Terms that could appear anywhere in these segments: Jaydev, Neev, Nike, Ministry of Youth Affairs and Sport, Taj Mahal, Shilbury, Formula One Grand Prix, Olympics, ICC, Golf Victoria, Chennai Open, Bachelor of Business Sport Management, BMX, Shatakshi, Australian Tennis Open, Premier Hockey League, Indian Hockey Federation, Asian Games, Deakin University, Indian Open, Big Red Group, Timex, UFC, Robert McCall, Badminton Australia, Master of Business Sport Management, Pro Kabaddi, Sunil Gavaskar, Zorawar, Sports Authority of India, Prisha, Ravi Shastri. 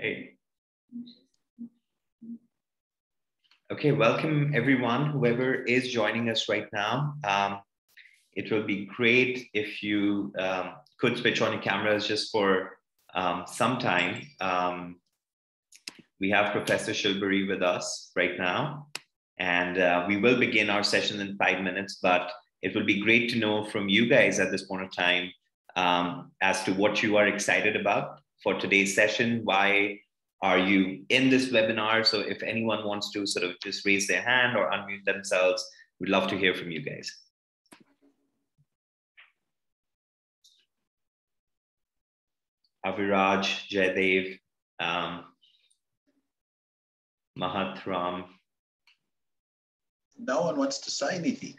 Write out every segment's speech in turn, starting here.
Hey. Okay, welcome everyone, whoever is joining us right now. It will be great if you could switch on your cameras just for some time. We have Professor Shilbury with us right now, and we will begin our session in 5 minutes, but it will be great to know from you guys at this point of time as to what you are excited about for today's session. Why are you in this webinar? So if anyone wants to sort of just raise their hand or unmute themselves, we'd love to hear from you guys. Aviraj, Jaydev, Mahatram. No one wants to say anything.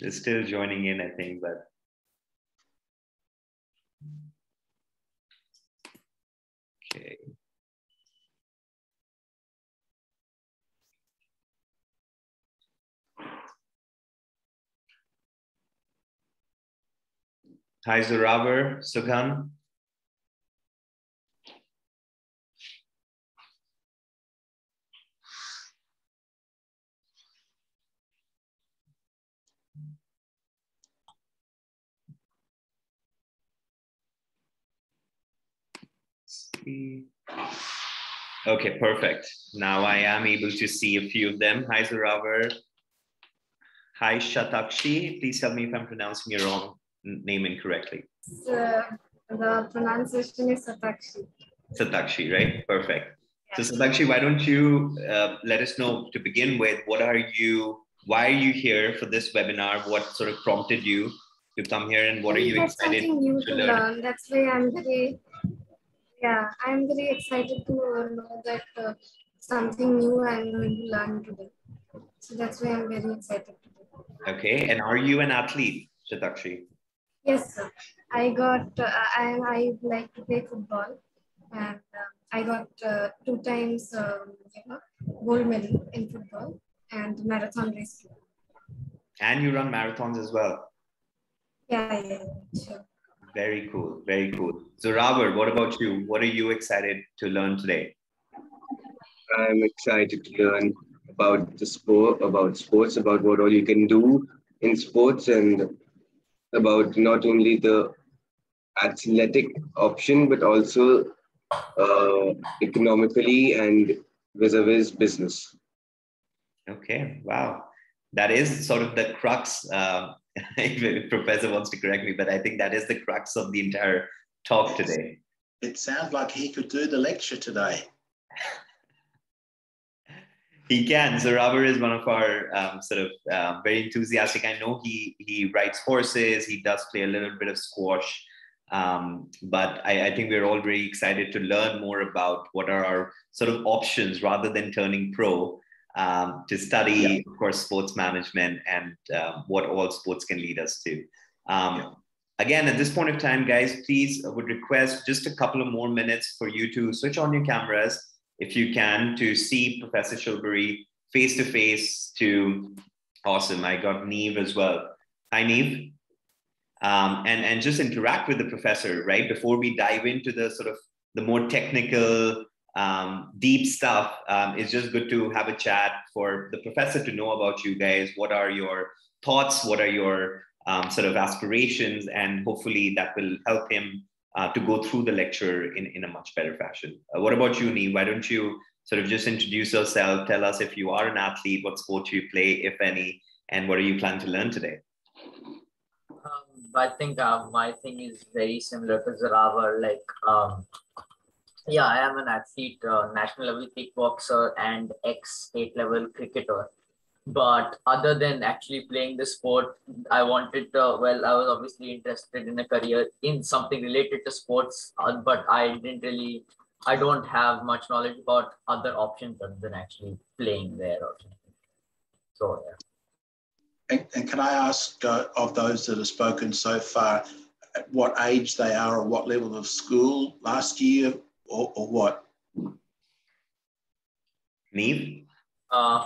They're still joining in, I think, but okay. Hi, Zorawar, Sughan. Okay, perfect. Now I am able to see a few of them. Hi, Zorawar. Hi, Shatakshi. Please tell me if I'm pronouncing your wrong name incorrectly. The pronunciation is Shatakshi. Shatakshi, right? Perfect. Yeah. So Shatakshi, why don't you let us know to begin with, why are you here for this webinar? What sort of prompted you to come here, and what are you excited to learn? That's why I'm very... Yeah, I'm very excited to know that something new I'm going to learn today. So that's why I'm very excited today. Okay, and are you an athlete, Shatakshi? Yes, sir. I like to play football, and I got 2 times gold medal in football and marathon race. And you run marathons as well? Yeah, yeah, sure. Very cool, very cool. So Robert, what about you? What are you excited to learn today? I'm excited to learn about the sport, about sports, about what all you can do in sports, and about not only the athletic option, but also economically and vis-a-vis business. Okay, wow. That is sort of the crux. If Professor wants to correct me, but I think that is the crux of the entire talk today. It sounds like he could do the lecture today. He can. So Robert is one of our very enthusiastic. I know he rides horses. He does play a little bit of squash. But I think we're all very excited to learn more about what are our sort of options rather than turning pro. To study, yep. Of course, sports management and what all sports can lead us to. Yep. Again, at this point of time, guys, please, I would request just a couple of more minutes for you to switch on your cameras, if you can, to see Professor Shilbury face-to-face to... Awesome, I got Neev as well. Hi, Neev. And just interact with the professor, right? Before we dive into the sort of the more technical... deep stuff. It's just good to have a chat for the professor to know about you guys. What are your thoughts? What are your sort of aspirations? And hopefully that will help him to go through the lecture in a much better fashion. What about you, Nee? Why don't you sort of just introduce yourself? Tell us if you are an athlete, what sport you play, if any, and what are you planning to learn today? I think my thing is very similar to Zorawar, like, yeah, I am an athlete, national level kickboxer and ex-state level cricketer. But other than actually playing the sport, I wanted to, well, I was obviously interested in a career in something related to sports, but I don't have much knowledge about other options other than actually playing there. So, yeah. And can I ask of those that have spoken so far, at what age they are or what level of school last year? Or what? Neev?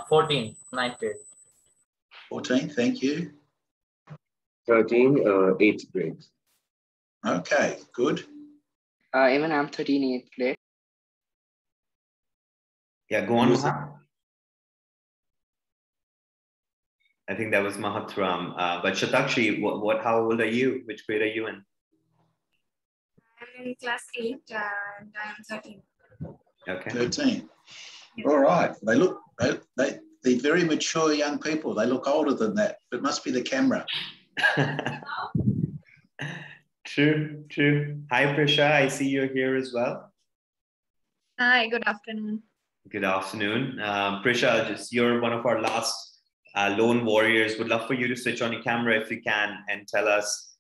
14, 9th grade. 14, thank you. 13, 8th grade. Okay, good. Even I'm 13 in 8th place. Yeah, go on. I think that was Mahatram. But Shatakshi, how old are you? Which grade are you in? I'm in class 8 and I'm 13. Okay. 13. Yeah. All right. They look, they're very mature young people. They look older than that. It must be the camera. True, true. Hi, Prisha. I see you're here as well. Hi, good afternoon. Good afternoon. Prisha, you're one of our last lone warriors. Would love for you to switch on your camera if you can and tell us,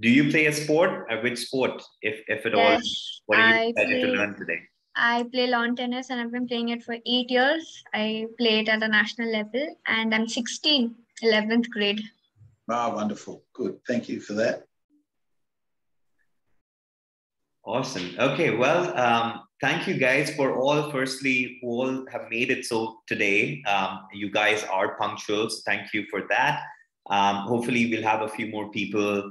do you play a sport? Which sport, if at all? What are you excited to learn today? I play lawn tennis and I've been playing it for 8 years. I play it at a national level and I'm 16, 11th grade. Wow, wonderful. Good. Thank you for that. Awesome. Okay, well, thank you guys for all. Firstly, who all have made it so today. You guys are punctual, so thank you for that. Hopefully, we'll have a few more people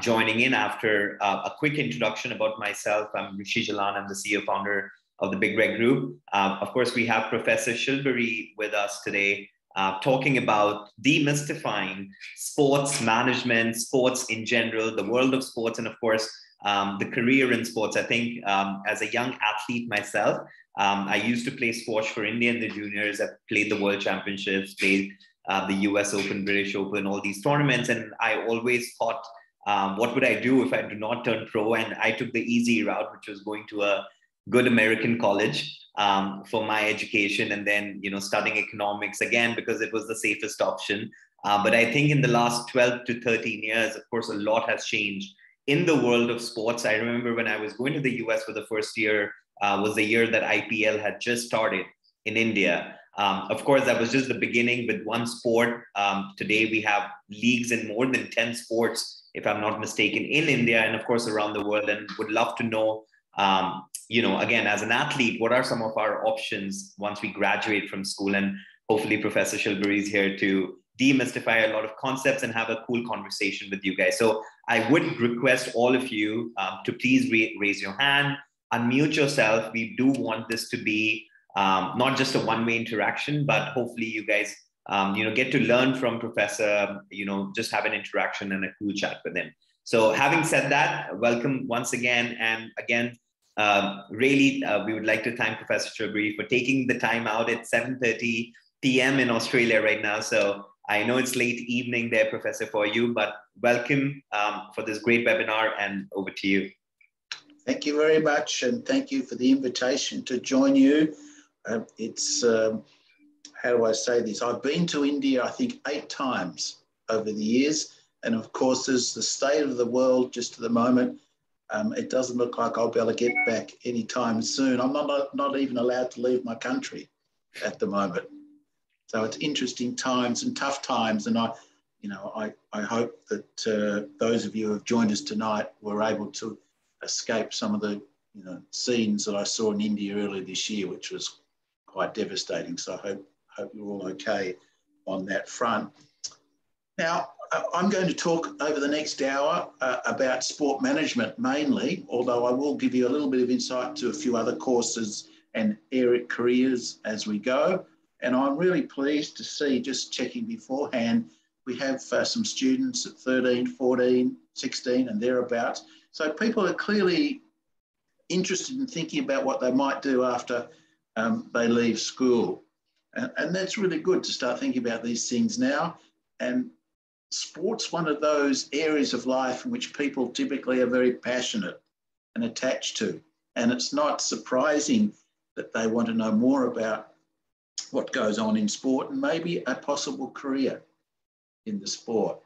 joining in after a quick introduction about myself. I'm Rishi Jalan. I'm the CEO founder of the Big Red Group. Of course, we have Professor Shilbury with us today talking about demystifying sports management, sports in general, the world of sports, and of course, the career in sports. I think as a young athlete myself, I used to play sports for India in the juniors. I played the World Championships, played the US Open, British Open, all these tournaments. And I always thought, what would I do if I do not turn pro? And I took the easy route, which was going to a good American college for my education and then, you know, studying economics again because it was the safest option. But I think in the last 12 to 13 years, of course, a lot has changed in the world of sports. I remember when I was going to the US for the first year was the year that IPL had just started in India. Of course, that was just the beginning with one sport. Today, we have leagues in more than 10 sports, if I'm not mistaken, in India and, of course, around the world. And would love to know, you know, again, as an athlete, what are some of our options once we graduate from school? And hopefully, Professor Shilbury is here to demystify a lot of concepts and have a cool conversation with you guys. So I would request all of you to please raise your hand, unmute yourself. We do want this to be not just a one-way interaction, but hopefully you guys, you know, get to learn from Professor, you know, just have an interaction and a cool chat with him. So having said that, welcome once again. And again, really, we would like to thank Professor Shilbury for taking the time out at 7:30 p.m. in Australia right now. So I know it's late evening there, Professor, for you, but welcome for this great webinar and over to you. Thank you very much. And thank you for the invitation to join you. It's, how do I say this? I've been to India, I think, 8 times over the years. And of course, there's the state of the world just at the moment. It doesn't look like I'll be able to get back anytime soon. I'm not even allowed to leave my country at the moment. So it's interesting times and tough times. And I, you know, I hope that those of you who have joined us tonight were able to escape some of the, you know, scenes that I saw in India earlier this year, which was quite devastating. So I hope you're all okay on that front. Now, I'm going to talk over the next hour about sport management mainly, although I will give you a little bit of insight to a few other courses and careers as we go. And I'm really pleased to see, just checking beforehand, we have some students at 13, 14, 16 and thereabouts. So people are clearly interested in thinking about what they might do after they leave school. And that's really good to start thinking about these things now. And sport's one of those areas of life in which people typically are very passionate and attached to. And it's not surprising that they want to know more about what goes on in sport and maybe a possible career in the sport.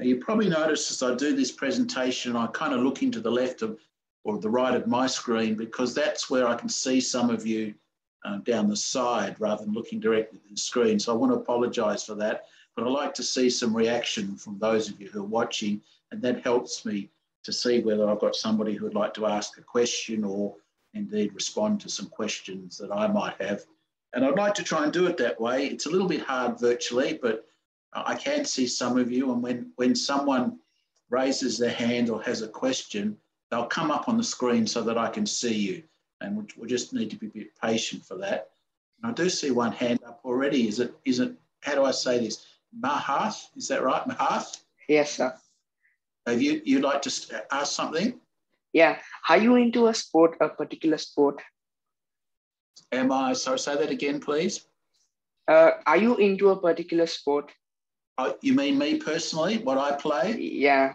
Now, you probably notice as I do this presentation, I kind of look into the left of, or the right of my screen, because that's where I can see some of you down the side rather than looking directly at the screen. So I want to apologise for that, but I'd like to see some reaction from those of you who are watching, and that helps me to see whether I've got somebody who would like to ask a question or indeed respond to some questions that I might have. And I'd like to try and do it that way. It's a little bit hard virtually, but I can see some of you. And when someone raises their hand or has a question, They'll come up on the screen so that I can see you, and we just need to be a bit patient for that. And I do see one hand up already. Is it? How do I say this? Mahath, is that right, Mahath? Yes, sir. Have you'd like to ask something? Yeah. Are you into a sport, a particular sport? Am I? Sorry, say that again, please. Are you into a particular sport? Oh, you mean me personally, what I play? Yeah.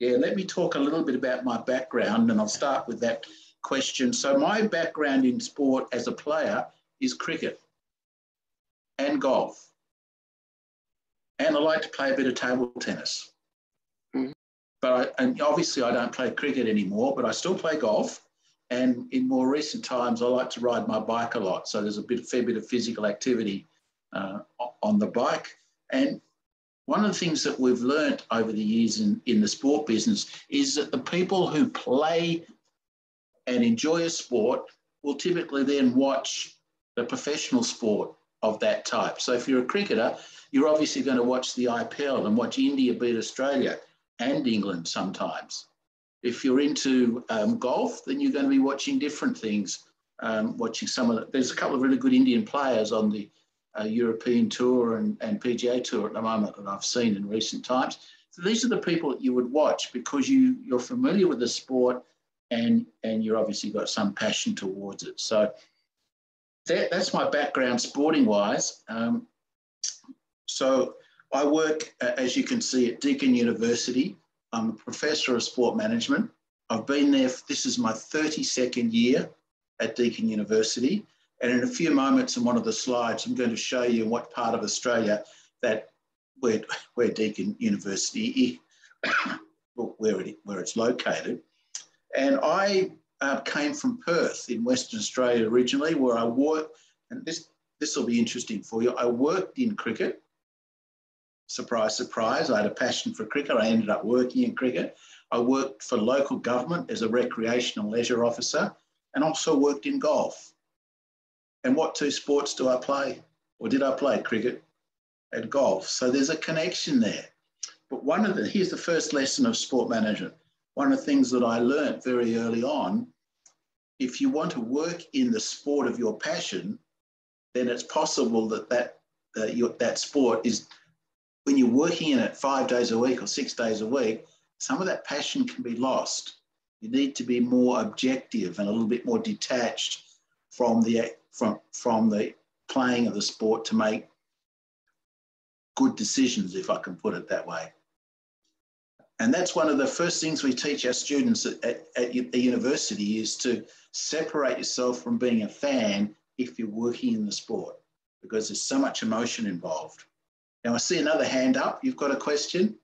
Yeah, let me talk a little bit about my background, and I'll start with that question. So my background in sport as a player is cricket and golf. And I like to play a bit of table tennis. But and obviously I don't play cricket anymore, but I still play golf. And in more recent times, I like to ride my bike a lot. So there's a fair bit of physical activity on the bike. And one of the things that we've learnt over the years in the sport business is that the people who play and enjoy a sport will typically then watch the professional sport of that type. So if you're a cricketer, you're obviously going to watch the IPL and watch India beat Australia and England sometimes. If you're into golf, then you're going to be watching different things, watching some of the, there's a couple of really good Indian players on the European Tour and PGA Tour at the moment that I've seen in recent times. So these are the people that you would watch because you're familiar with the sport and you've obviously got some passion towards it. So that's my background sporting-wise. So I work, as you can see, at Deakin University. I'm a professor of sport management. I've been there, this is my 32nd year at Deakin University. And in a few moments in one of the slides, I'm going to show you what part of Australia where Deakin University is, where it's located. And I came from Perth in Western Australia originally, where I worked, and this will be interesting for you. I worked in cricket. Surprise, surprise, I had a passion for cricket. I ended up working in cricket. I worked for local government as a recreational leisure officer and also worked in golf. And what two sports do I play? Or did I play cricket and golf? So there's a connection there. But here's the first lesson of sport management. One of the things that I learned very early on, if you want to work in the sport of your passion, then it's possible that sport is, when you're working in it 5 days a week or 6 days a week, some of that passion can be lost. You need to be more objective and a little bit more detached from the playing of the sport to make good decisions, if I can put it that way. And that's one of the first things we teach our students at the university is to separate yourself from being a fan if you're working in the sport, because there's so much emotion involved. Now I see another hand up. You've got a question?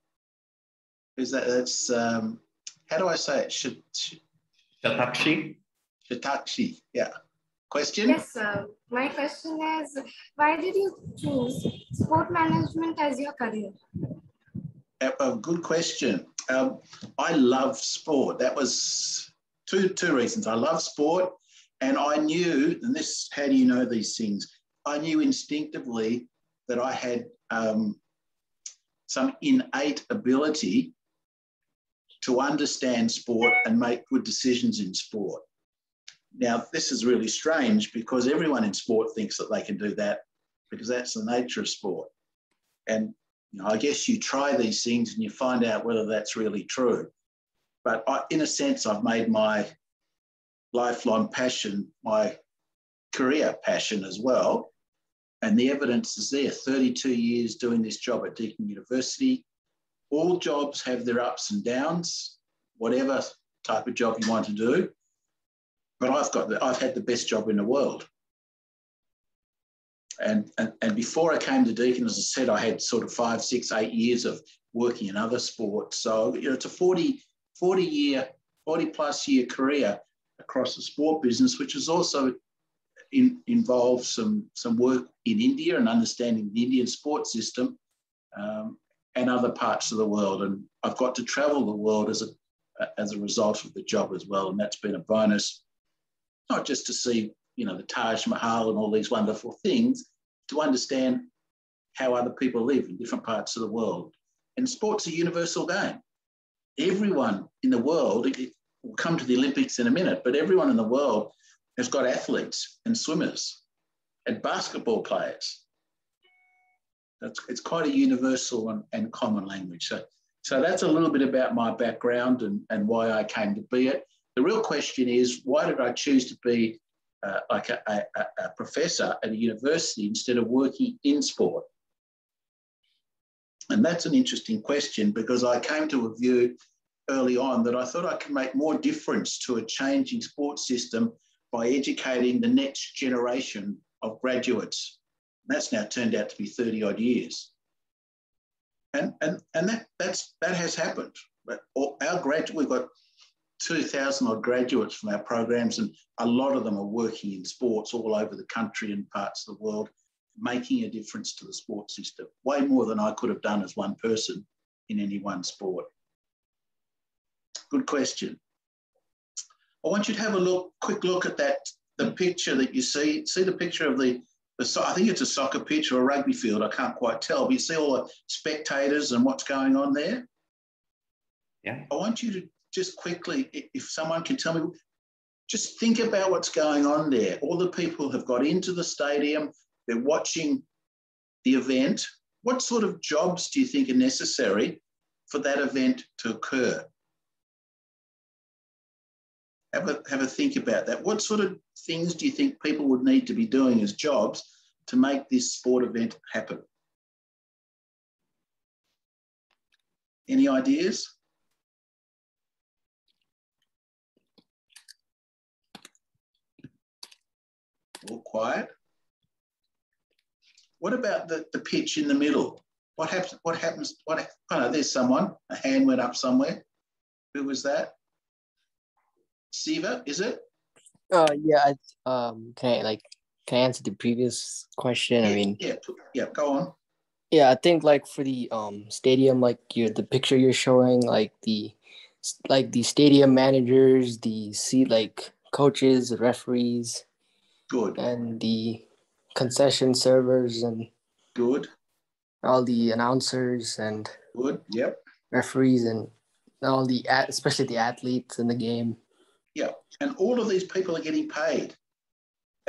That's how do I say it? Shatakshi. Shatakshi, yeah. Question? Yes, sir. My question is, why did you choose sport management as your career? A good question. I love sport. That was two reasons. I love sport, and I knew, and this, how do you know these things? I knew instinctively that I had some innate ability to understand sport and make good decisions in sport. Now, this is really strange because everyone in sport thinks that they can do that because that's the nature of sport. And you know, I guess you try these things and you find out whether that's really true. But in a sense, I've made my lifelong passion, my career passion as well. And the evidence is there, 32 years doing this job at Deakin University. All jobs have their ups and downs, whatever type of job you want to do. But I've had the best job in the world. And before I came to Deakin, as I said, I had sort of 5, 6, 8 years of working in other sports. So you know, it's a 40 plus year career across the sport business, which is also involves some work in India and understanding the Indian sports system and other parts of the world. And I've got to travel the world as a result of the job as well, and that's been a bonus, not just to see, you know, the Taj Mahal and all these wonderful things, to understand how other people live in different parts of the world. And sport's a universal game. Everyone in the world We'll come to the Olympics in a minute, but everyone in the world has got athletes and swimmers and basketball players. It's quite a universal and common language. So that's a little bit about my background and why I came to be it. The real question is, why did I choose to be like a professor at a university instead of working in sport? And that's an interesting question, because I came to a view early on that I thought I could make more difference to a changing sports system by educating the next generation of graduates. And that's now turned out to be 30 odd years. And that has happened. We've got 2,000 odd graduates from our programs, and a lot of them are working in sports all over the country and parts of the world, making a difference to the sports system, way more than I could have done as one person in any one sport. Good question. I want you to have a quick look at the picture that you see. See the picture of the I think it's a soccer pitch or a rugby field, I can't quite tell, but you see all the spectators and what's going on there? Yeah. I want you to just quickly, if someone can tell me, just think about what's going on there. All the people have got into the stadium, they're watching the event. What sort of jobs do you think are necessary for that event to occur? Have a think about that. What sort of things do you think people would need to be doing as jobs to make this sport event happen? Any ideas? All quiet. What about the pitch in the middle? What happens, oh no, there's someone, a hand went up somewhere. Who was that? Siva, is it? Yeah. Can I answer the previous question? Yeah, go on. Yeah, I think for the stadium, the picture you're showing, the stadium managers, the seat, coaches, referees. Good. And the concession servers and. Good. All the announcers and. Good. Yep. Referees and all the especially the athletes in the game. Yeah, and all of these people are getting paid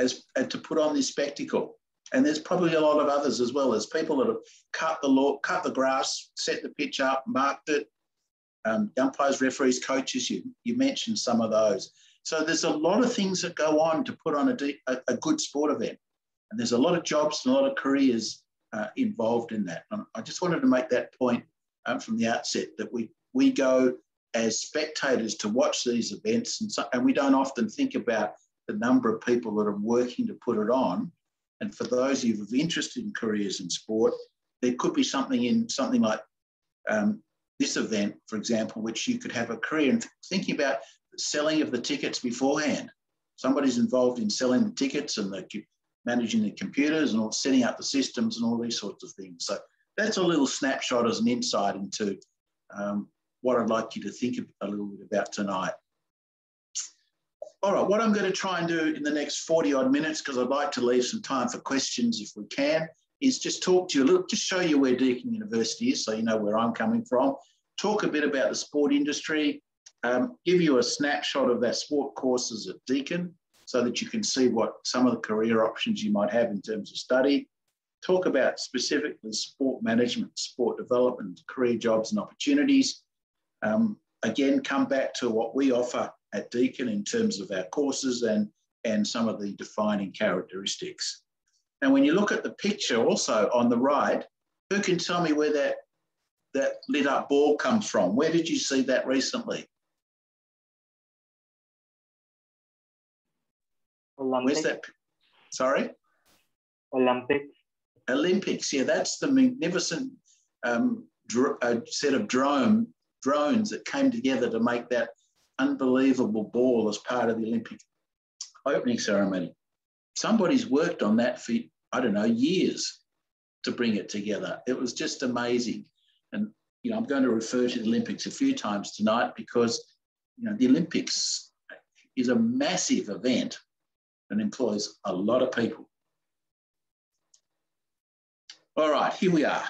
to put on this spectacle. And there's probably a lot of others as well. There's people that have cut the grass, set the pitch up, marked it, umpires, referees, coaches, you mentioned some of those. So there's a lot of things that go on to put on a good sport event. And there's a lot of jobs and a lot of careers involved in that. And I just wanted to make that point from the outset, that we go as spectators to watch these events, and we don't often think about the number of people that are working to put it on. And for those of you who are interested in careers in sport, there could be something in something like this event, for example, which you could have a career in, thinking about selling of the tickets beforehand. Somebody's involved in selling the tickets and managing the computers and all, setting up the systems and all these sorts of things. So that's a little snapshot as an insight into what I'd like you to think a little bit about tonight. All right, what I'm going to try and do in the next 40 odd minutes, because I'd like to leave some time for questions if we can, is just talk to you a little, just show you where Deakin University is so you know where I'm coming from, talk a bit about the sport industry, give you a snapshot of our sport courses at Deakin so that you can see what some of the career options you might have in terms of study, talk about specifically sport management, sport development, career jobs and opportunities. Again, come back to what we offer at Deakin in terms of our courses and some of the defining characteristics. And when you look at the picture also on the right, who can tell me where that lit up ball comes from? Where did you see that recently? Olympics. Where's that? Sorry? Olympics. Olympics, yeah, that's the magnificent set of drones that came together to make that unbelievable ball as part of the Olympic opening ceremony. Somebody's worked on that for, I don't know, years to bring it together. It was just amazing. And, you know, I'm going to refer to the Olympics a few times tonight because, you know, the Olympics is a massive event and employs a lot of people. All right, here we are.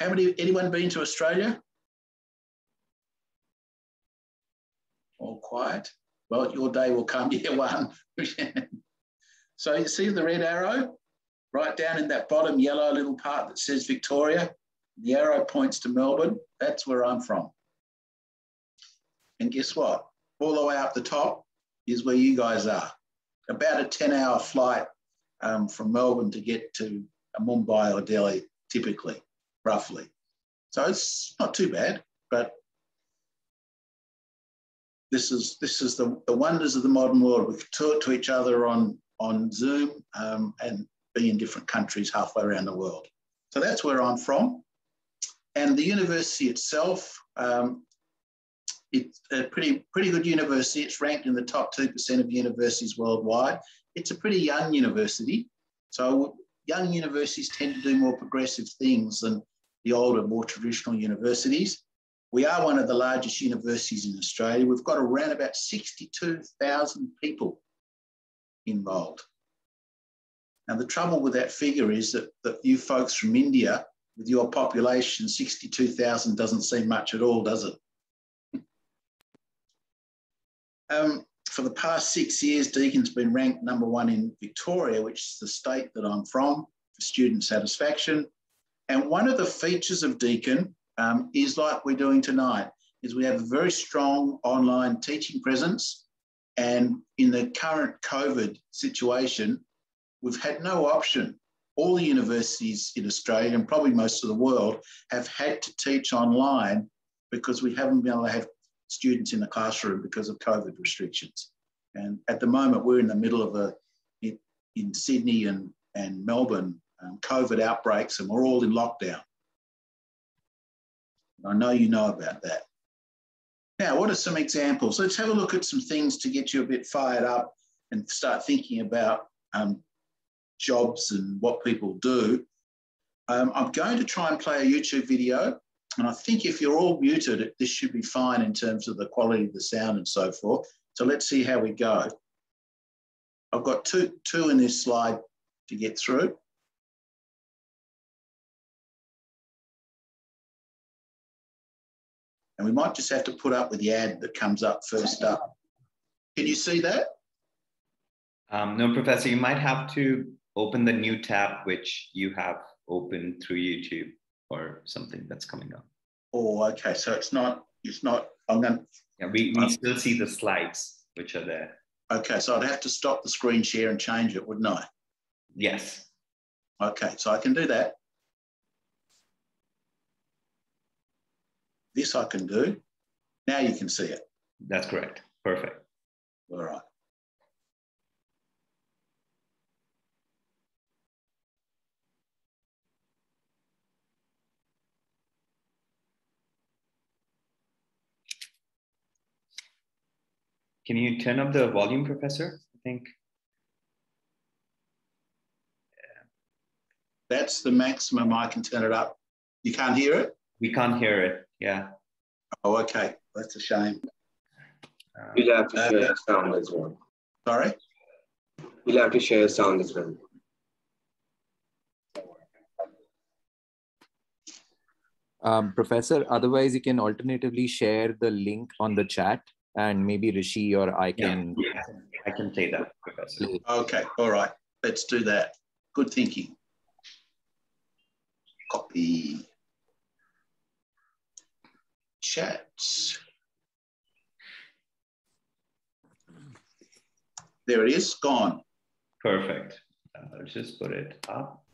Anyone been to Australia? all quiet. Well, your day will come, year one. So you see the red arrow? Right down in that bottom yellow little part that says Victoria, the arrow points to Melbourne. That's where I'm from. And guess what? All the way up the top is where you guys are. About a 10-hour flight from Melbourne to get to Mumbai or Delhi, typically, roughly. So it's not too bad, but this is the wonders of the modern world. We could talk to each other on Zoom and be in different countries halfway around the world. So that's where I'm from. And the university itself, it's a pretty good university. It's ranked in the top 2% of universities worldwide. It's a pretty young university. So young universities tend to do more progressive things than the older, more traditional universities. We are one of the largest universities in Australia. We've got around about 62,000 people involved. Now, the trouble with that figure is that you folks from India, with your population, 62,000 doesn't seem much at all, does it? For the past 6 years, Deakin's been ranked #1 in Victoria, which is the state that I'm from, for student satisfaction. And one of the features of Deakin is, like we're doing tonight, is we have a very strong online teaching presence. And in the current COVID situation, we've had no option. All the universities in Australia, and probably most of the world, have had to teach online because we haven't been able to have students in the classroom because of COVID restrictions. And at the moment, we're in the middle of in Sydney and Melbourne, COVID outbreaks, and we're all in lockdown. I know you know about that. Now, what are some examples? Let's have a look at some things to get you a bit fired up and start thinking about jobs and what people do. I'm going to try and play a YouTube video. And I think if you're all muted, this should be fine in terms of the quality of the sound and so forth. So let's see how we go. I've got two in this slide to get through. And we might just have to put up with the ad that comes up first up. Can you see that? No, Professor, you might have to open the new tab, which you have opened through YouTube, or something that's coming up. Oh, okay, so it's not, I'm going to... Yeah, we still see the slides, which are there. Okay, so I'd have to stop the screen share and change it, wouldn't I? Yes. Okay, so I can do that. This I can do. Now you can see it. That's correct, perfect. All right. Can you turn up the volume, Professor? I think. Yeah. That's the maximum I can turn it up. You can't hear it? We can't hear it, yeah. Oh, okay. That's a shame. We'll have to share sound as well. Sorry? We'll have to share sound as well. Professor, otherwise you can alternatively share the link on the chat. And maybe Rishi or I can... Yeah, I can say that, Professor. Okay, all right. Let's do that. Good thinking. Copy. Chats. There it is, gone. Perfect. I'll just put it up.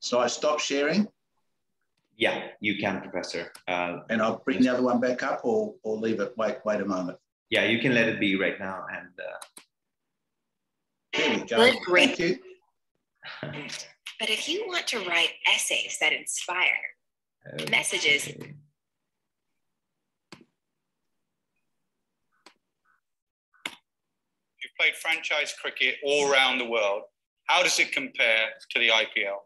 So I stopped sharing. Yeah, you can, Professor. And I'll bring the other one back up or leave it. Wait a moment. Yeah, you can let it be right now. And there we go. Thank you. But if you want to write essays that inspire, okay. Messages. You've played franchise cricket all around the world. How does it compare to the IPL?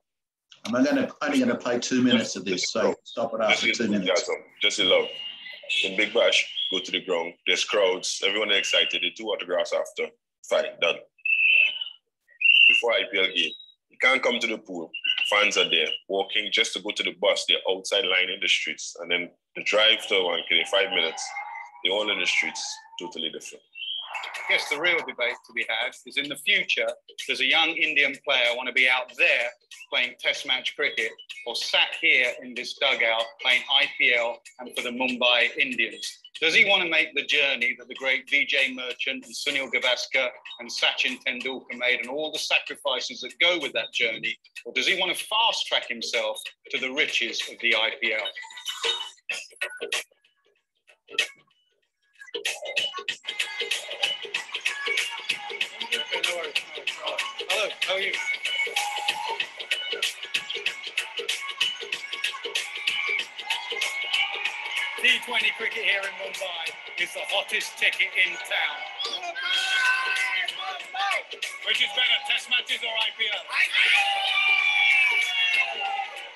I'm only going to play 2 minutes of this, so stop it after 2 minutes. Just in love. In Big Bash, go to the ground. There's crowds. Everyone is excited. They do autographs after. Fine, done. Before IPL game, you can't come to the pool. fans are there walking just to go to the bus. They're outside lining the streets. And then the drive to one, 5 minutes, they're all in the streets, totally different. I guess the real debate to be had is in the future, does a young Indian player want to be out there playing test match cricket or sat here in this dugout playing IPL and for the Mumbai Indians? Does he want to make the journey that the great Vijay Merchant and Sunil Gavaskar and Sachin Tendulkar made and all the sacrifices that go with that journey? Or does he want to fast track himself to the riches of the IPL? Hello, how are you? T20 cricket here in Mumbai is the hottest ticket in town. Mumbai! Mumbai! Which is better, test matches or IPL? IPL!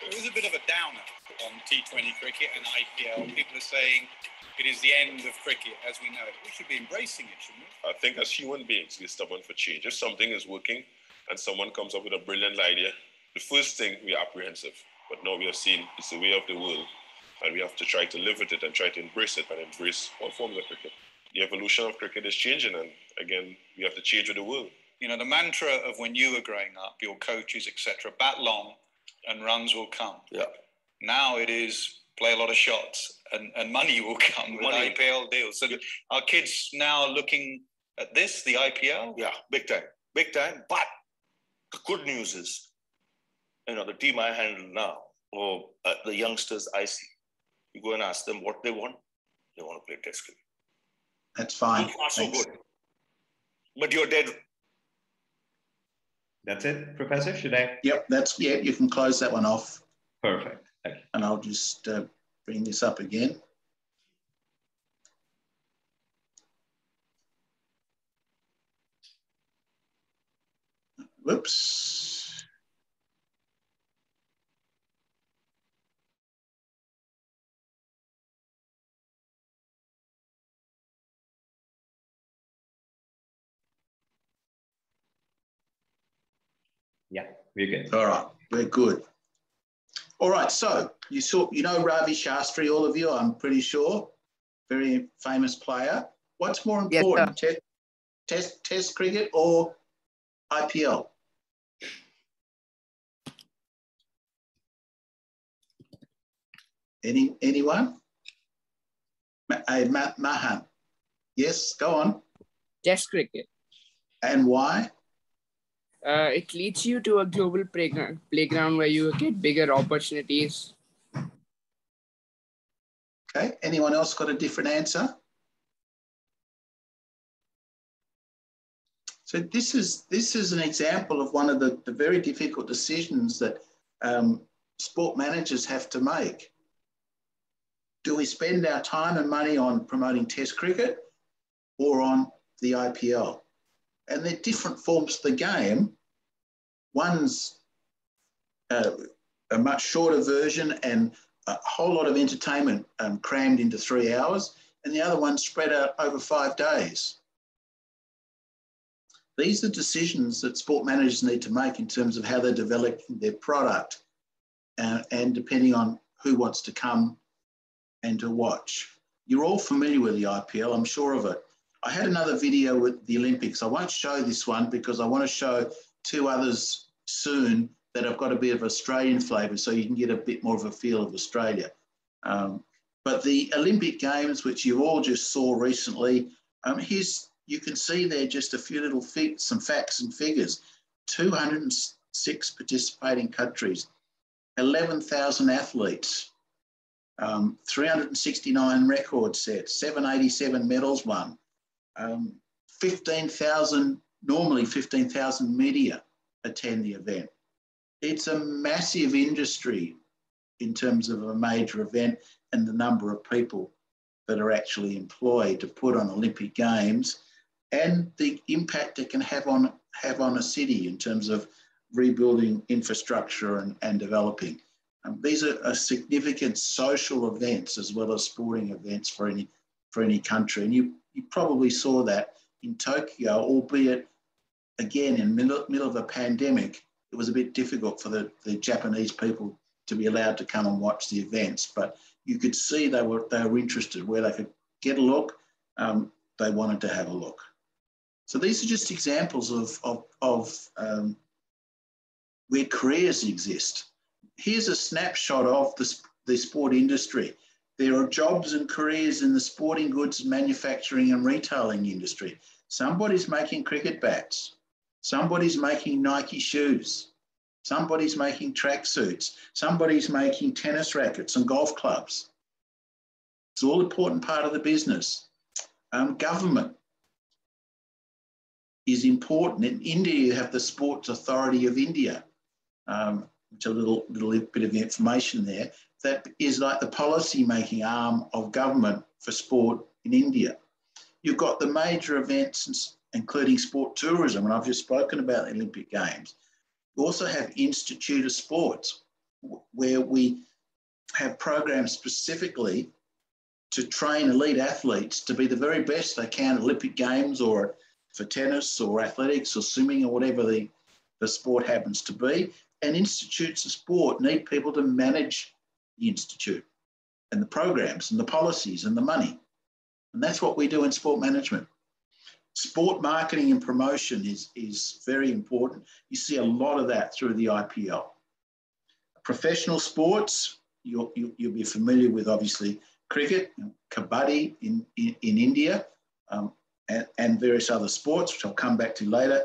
It was a bit of a downer on T20 cricket and IPL. People are saying it is the end of cricket as we know it. We should be embracing it, shouldn't we? I think as human beings, we're stubborn for change. If something is working and someone comes up with a brilliant idea, the first thing, we are apprehensive. But now we have seen it's the way of the world. And we have to try to live with it and try to embrace it and embrace all forms of cricket. The evolution of cricket is changing, and again, we have to change with the world. You know, the mantra of when you were growing up, your coaches, etc., bat long and runs will come. Yeah. Now it is play a lot of shots and money will come with IPL deals. So our kids now looking at this, the IPL? Yeah, big time. Big time. But the good news is, you know, the team I handle now, or the youngsters I see, you go and ask them what they want. They want to play test cricket. That's fine. You are so good. But you're dead. That's it, Professor. Should I? Yep, that's, yeah, you can close that one off. Perfect. Okay. And I'll just bring this up again. Whoops. Yeah, we're good. All right, we're good. All right, so you saw, you know, Ravi Shastri, all of you, I'm pretty sure, very famous player. What's more important, yes, test cricket or IPL? Anyone? Mahan. Yes, go on. Test cricket. And why? It leads you to a global playground where you get bigger opportunities. Okay, anyone else got a different answer? So this is an example of one of the very difficult decisions that sport managers have to make. Do we spend our time and money on promoting test cricket or on the IPL? And they're different forms of the game. One's a much shorter version and a whole lot of entertainment crammed into 3 hours, and the other one spread out over 5 days. These are decisions that sport managers need to make in terms of how they're developing their product and depending on who wants to come and to watch. You're all familiar with the IPL, I'm sure of it. I had another video with the Olympics. I won't show this one because I want to show two others soon that have got a bit of Australian flavour so you can get a bit more of a feel of Australia. But the Olympic Games, which you all just saw recently, you can see there just a few little some facts and figures. 206 participating countries, 11,000 athletes, 369 record sets, 787 medals won. 15,000, normally 15,000 media attend the event. It's a massive industry in terms of a major event and the number of people that are actually employed to put on Olympic Games and the impact it can have on a city in terms of rebuilding infrastructure and developing. These are significant social events as well as sporting events for any country. And you probably saw that in Tokyo, albeit, again, in the middle of a pandemic, it was a bit difficult for the Japanese people to be allowed to come and watch the events, but you could see they were interested. Where they could get a look, they wanted to have a look. So these are just examples of where careers exist. Here's a snapshot of the sport industry. There are jobs and careers in the sporting goods, manufacturing and retailing industry. Somebody's making cricket bats. Somebody's making Nike shoes. Somebody's making tracksuits. Somebody's making tennis rackets and golf clubs. It's all an important part of the business. Government is important. In India, you have the Sports Authority of India, which is a little bit of information there. That is like the policy-making arm of government for sport in India. You've got the major events, including sport tourism, and I've just spoken about the Olympic Games. We also have Institute of Sports, where we have programs specifically to train elite athletes to be the very best they can at Olympic Games or for tennis or athletics or swimming or whatever the sport happens to be. And institutes of sport need people to manage the institute and the programs and the policies and the money. And that's what we do in sport management. Sport marketing and promotion is very important. You see a lot of that through the IPL. Professional sports, you'll be familiar with, obviously, cricket, kabaddi in India, and various other sports, which I'll come back to later.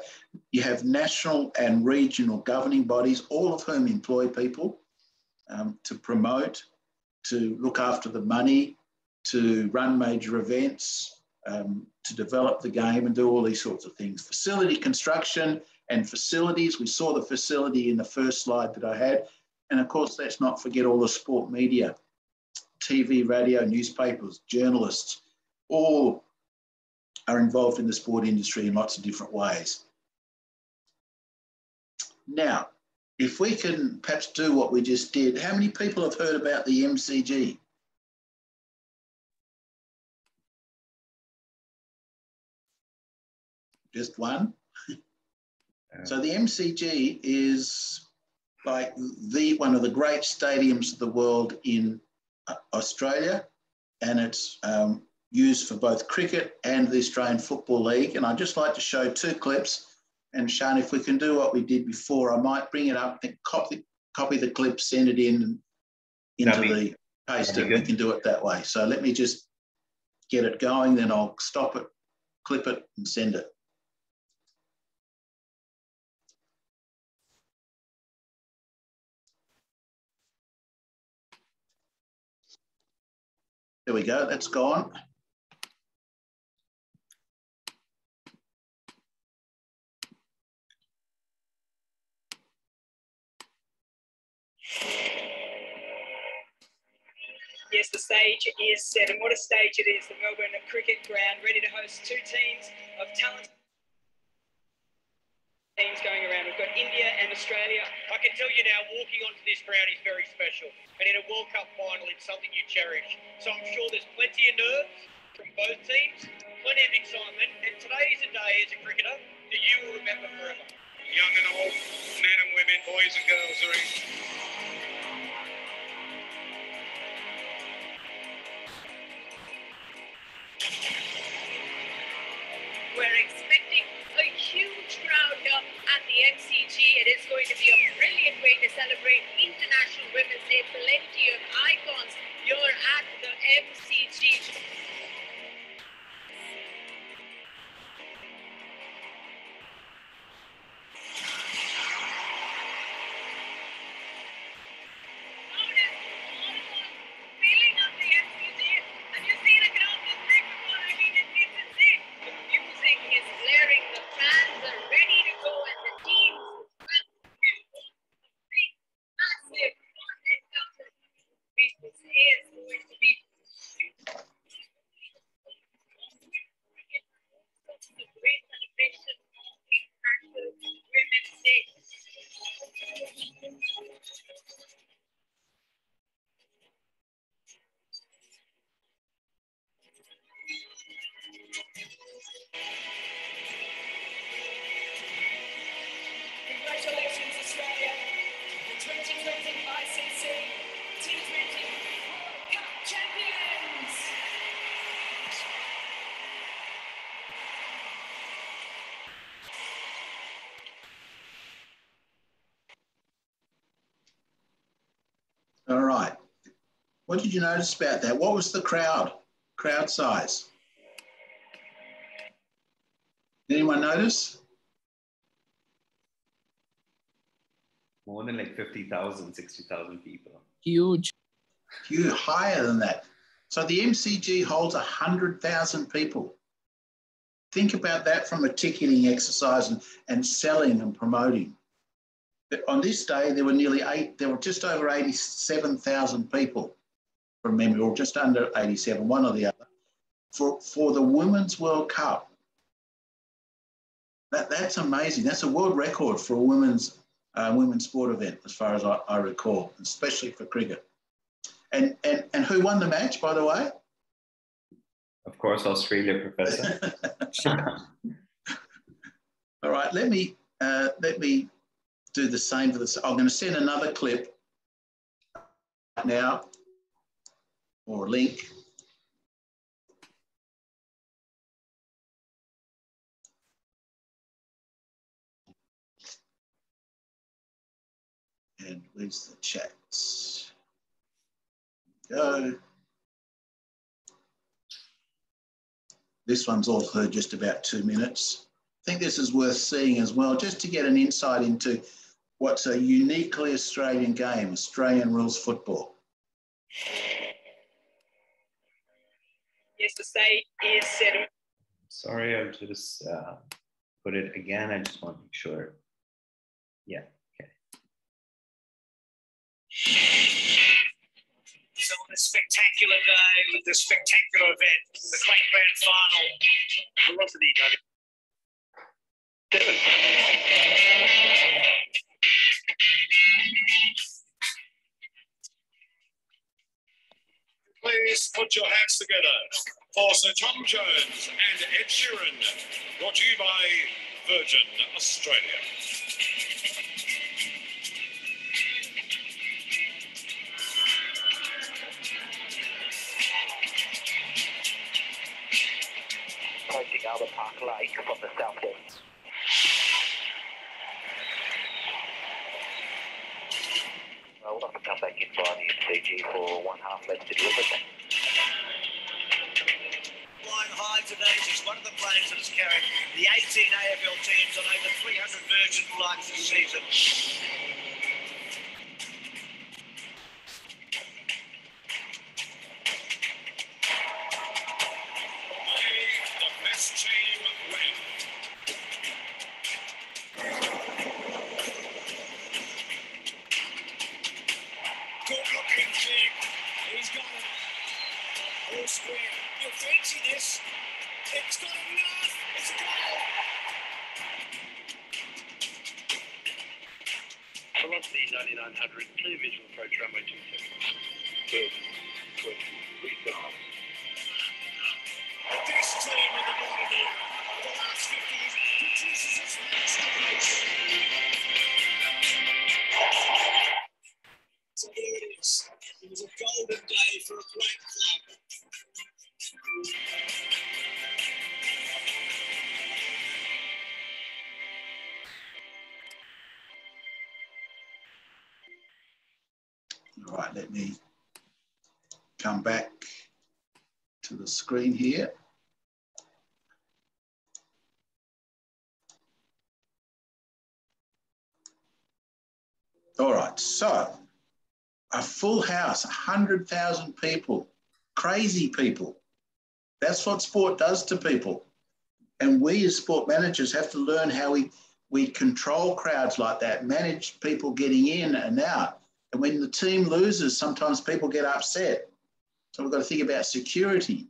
You have national and regional governing bodies, all of whom employ people to promote, to look after the money, to run major events, to develop the game and do all these sorts of things. Facility construction and facilities. We saw the facility in the first slide that I had. And of course, let's not forget all the sport media, TV, radio, newspapers, journalists, all are involved in the sport industry in lots of different ways. Now, if we can perhaps do what we just did, how many people have heard about the MCG? Just one. So the MCG is like one of the great stadiums of the world in Australia, and it's used for both cricket and the Australian Football League. And I'd just like to show two clips. And Shane, if we can do what we did before, I might bring it up, and copy the clip, send it in into the paste, and we can do it that way. So let me just get it going, then I'll stop it, clip it, and send it. There we go, that's gone. Yes, the stage is set, and what a stage it is. The Melbourne Cricket Ground, ready to host two teams of talented teams going around. We've got India and Australia. I can tell you now, walking onto this ground is very special, and in a World Cup final, it's something you cherish. So I'm sure there's plenty of nerves from both teams, plenty of excitement, and today is a day as a cricketer that you will remember forever. Young and old, men and women, boys and girls are in. We're expecting a huge crowd here at the MCG. It is going to be a brilliant way to celebrate International Women's Day. Plenty of icons here at the MCG. Congratulations, Australia, the 2020 ICC T20 World Cup champions. All right. What did you notice about that? What was the crowd size? Anyone notice? More than like 50,000, 60,000 people. Huge. Huge, higher than that. So the MCG holds 100,000 people. Think about that from a ticketing exercise and selling and promoting. But on this day, there were just over 87,000 people from memory, or just under 87, one or the other, for the Women's World Cup. That's amazing. That's a world record for a women's sport event, as far as I recall, especially for cricket. And who won the match, by the way? Of course, Australia, Professor. All right, let me do the same for this. I'm going to send another clip now, or a link. And where's the chats? Go. This one's also just about 2 minutes. I think this is worth seeing as well, just to get an insight into what's a uniquely Australian game, Australian rules football. Yes, the stage is set. Sorry, I'll just put it again. I just want to make sure. Yeah. So on a spectacular day with a spectacular event, the great grand final, velocity. Please put your hands together for Sir Tom Jones and Ed Sheeran, brought to you by Virgin Australia. Albert Park Lake from the south end. Well, we'll have to come back inside the MCG for one half left to deliver. Flying high today is one of the players that has carried the 18 AFL teams on over 300 Virgin flights this season. Screen here. All right, so a full house, 100,000 people, crazy people. That's what sport does to people. And we as sport managers have to learn how we control crowds like that, manage people getting in and out. And when the team loses, sometimes people get upset. So we've got to think about security.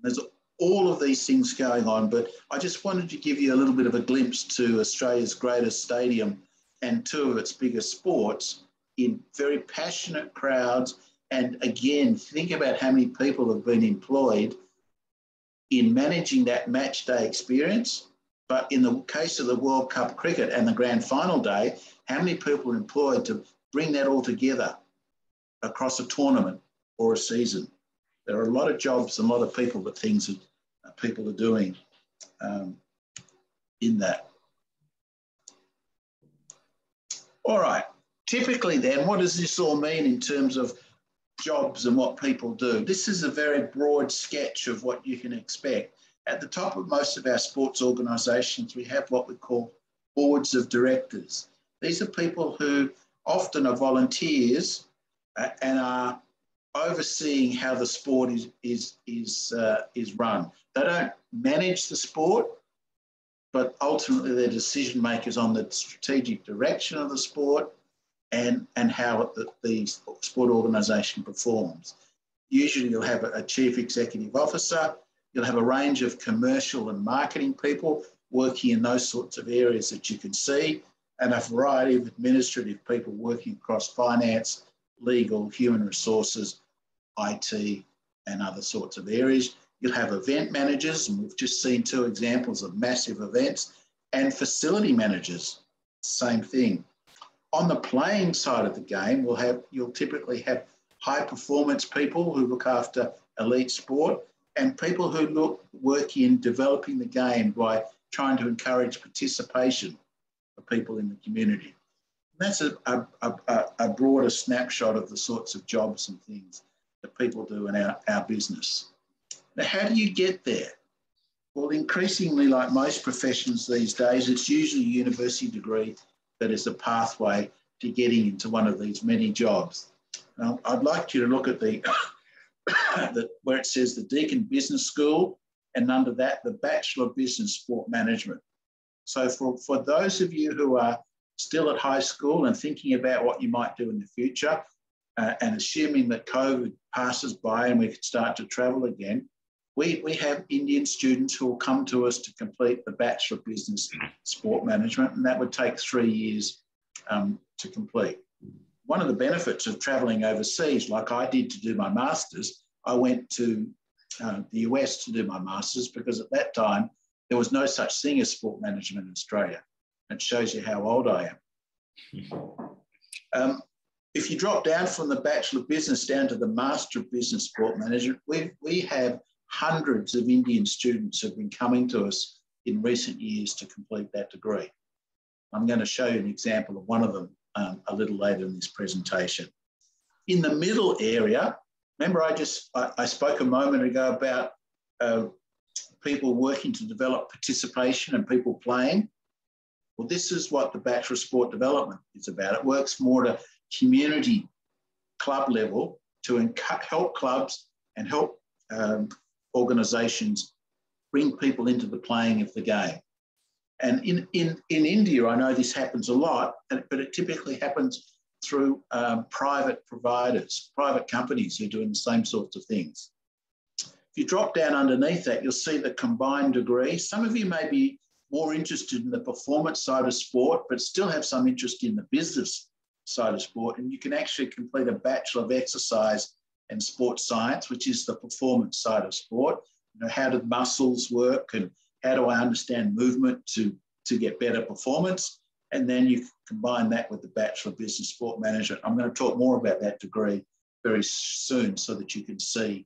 There's all of these things going on, but I just wanted to give you a little bit of a glimpse to Australia's greatest stadium and two of its biggest sports in very passionate crowds. And again, think about how many people have been employed in managing that match day experience But in the case of the World Cup cricket and the grand final day, how many people are employed to bring that all together across a tournament or a season? There are a lot of jobs and a lot of people that things that people are doing in that. All right, typically then, what does this all mean in terms of jobs and what people do? This is a very broad sketch of what you can expect. At the top of most of our sports organisations, we have what we call boards of directors. These are people who often are volunteers and are overseeing how the sport is run. They don't manage the sport, but ultimately they're decision makers on the strategic direction of the sport and how the sport organisation performs. Usually you'll have a chief executive officer, you'll have a range of commercial and marketing people working in those sorts of areas that you can see, and a variety of administrative people working across finance, legal, human resources, IT, and other sorts of areas. You'll have event managers, and we've just seen two examples of massive events, and facility managers, same thing. On the playing side of the game, you'll typically have high performance people who look after elite sport, and people who work in developing the game by trying to encourage participation of people in the community. And that's a broader snapshot of the sorts of jobs and things that people do in our business. Now, how do you get there? Well, increasingly, like most professions these days, it's usually a university degree that is the pathway to getting into one of these many jobs. Now, I'd like you to look at the where it says the Deakin Business School, and under that, the Bachelor of Business Sport Management. So for those of you who are still at high school and thinking about what you might do in the future, and assuming that COVID passes by and we can start to travel again, we have Indian students who will come to us to complete the Bachelor of Business Sport Management, and that would take 3 years to complete. One of the benefits of travelling overseas, like I did to do my master's, I went to the US to do my master's, because at that time there was no such thing as sport management in Australia. It shows you how old I am. If you drop down from the Bachelor of Business down to the Master of Business Sport Management, we have hundreds of Indian students who have been coming to us in recent years to complete that degree. I'm going to show you an example of one of them a little later in this presentation. In the middle area, remember I spoke a moment ago about people working to develop participation and people playing. Well, this is what the Bachelor of Sport Development is about. It works more at a community club level to help clubs and help organisations bring people into the playing of the game. And in India, I know this happens a lot, but it typically happens through private providers, private companies who are doing the same sorts of things. If you drop down underneath that, you'll see the combined degree. Some of you may be more interested in the performance side of sport, but still have some interest in the business side of sport, and you can actually complete a Bachelor of Exercise and Sport Science, which is the performance side of sport. You know, how do muscles work, and how do I understand movement to get better performance? And then you combine that with the Bachelor of Business Sport Management. I'm going to talk more about that degree very soon so that you can see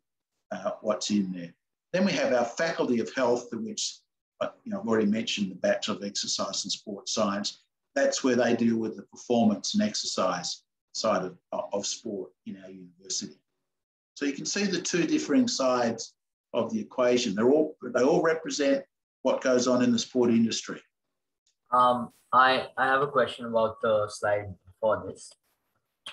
what's in there. Then we have our Faculty of Health, which, you know, I've already mentioned the Bachelor of Exercise and Sport Science. That's where they deal with the performance and exercise side of sport in our university. So you can see the two differing sides of the equation. They all represent what goes on in the sport industry. I have a question about the slide for this.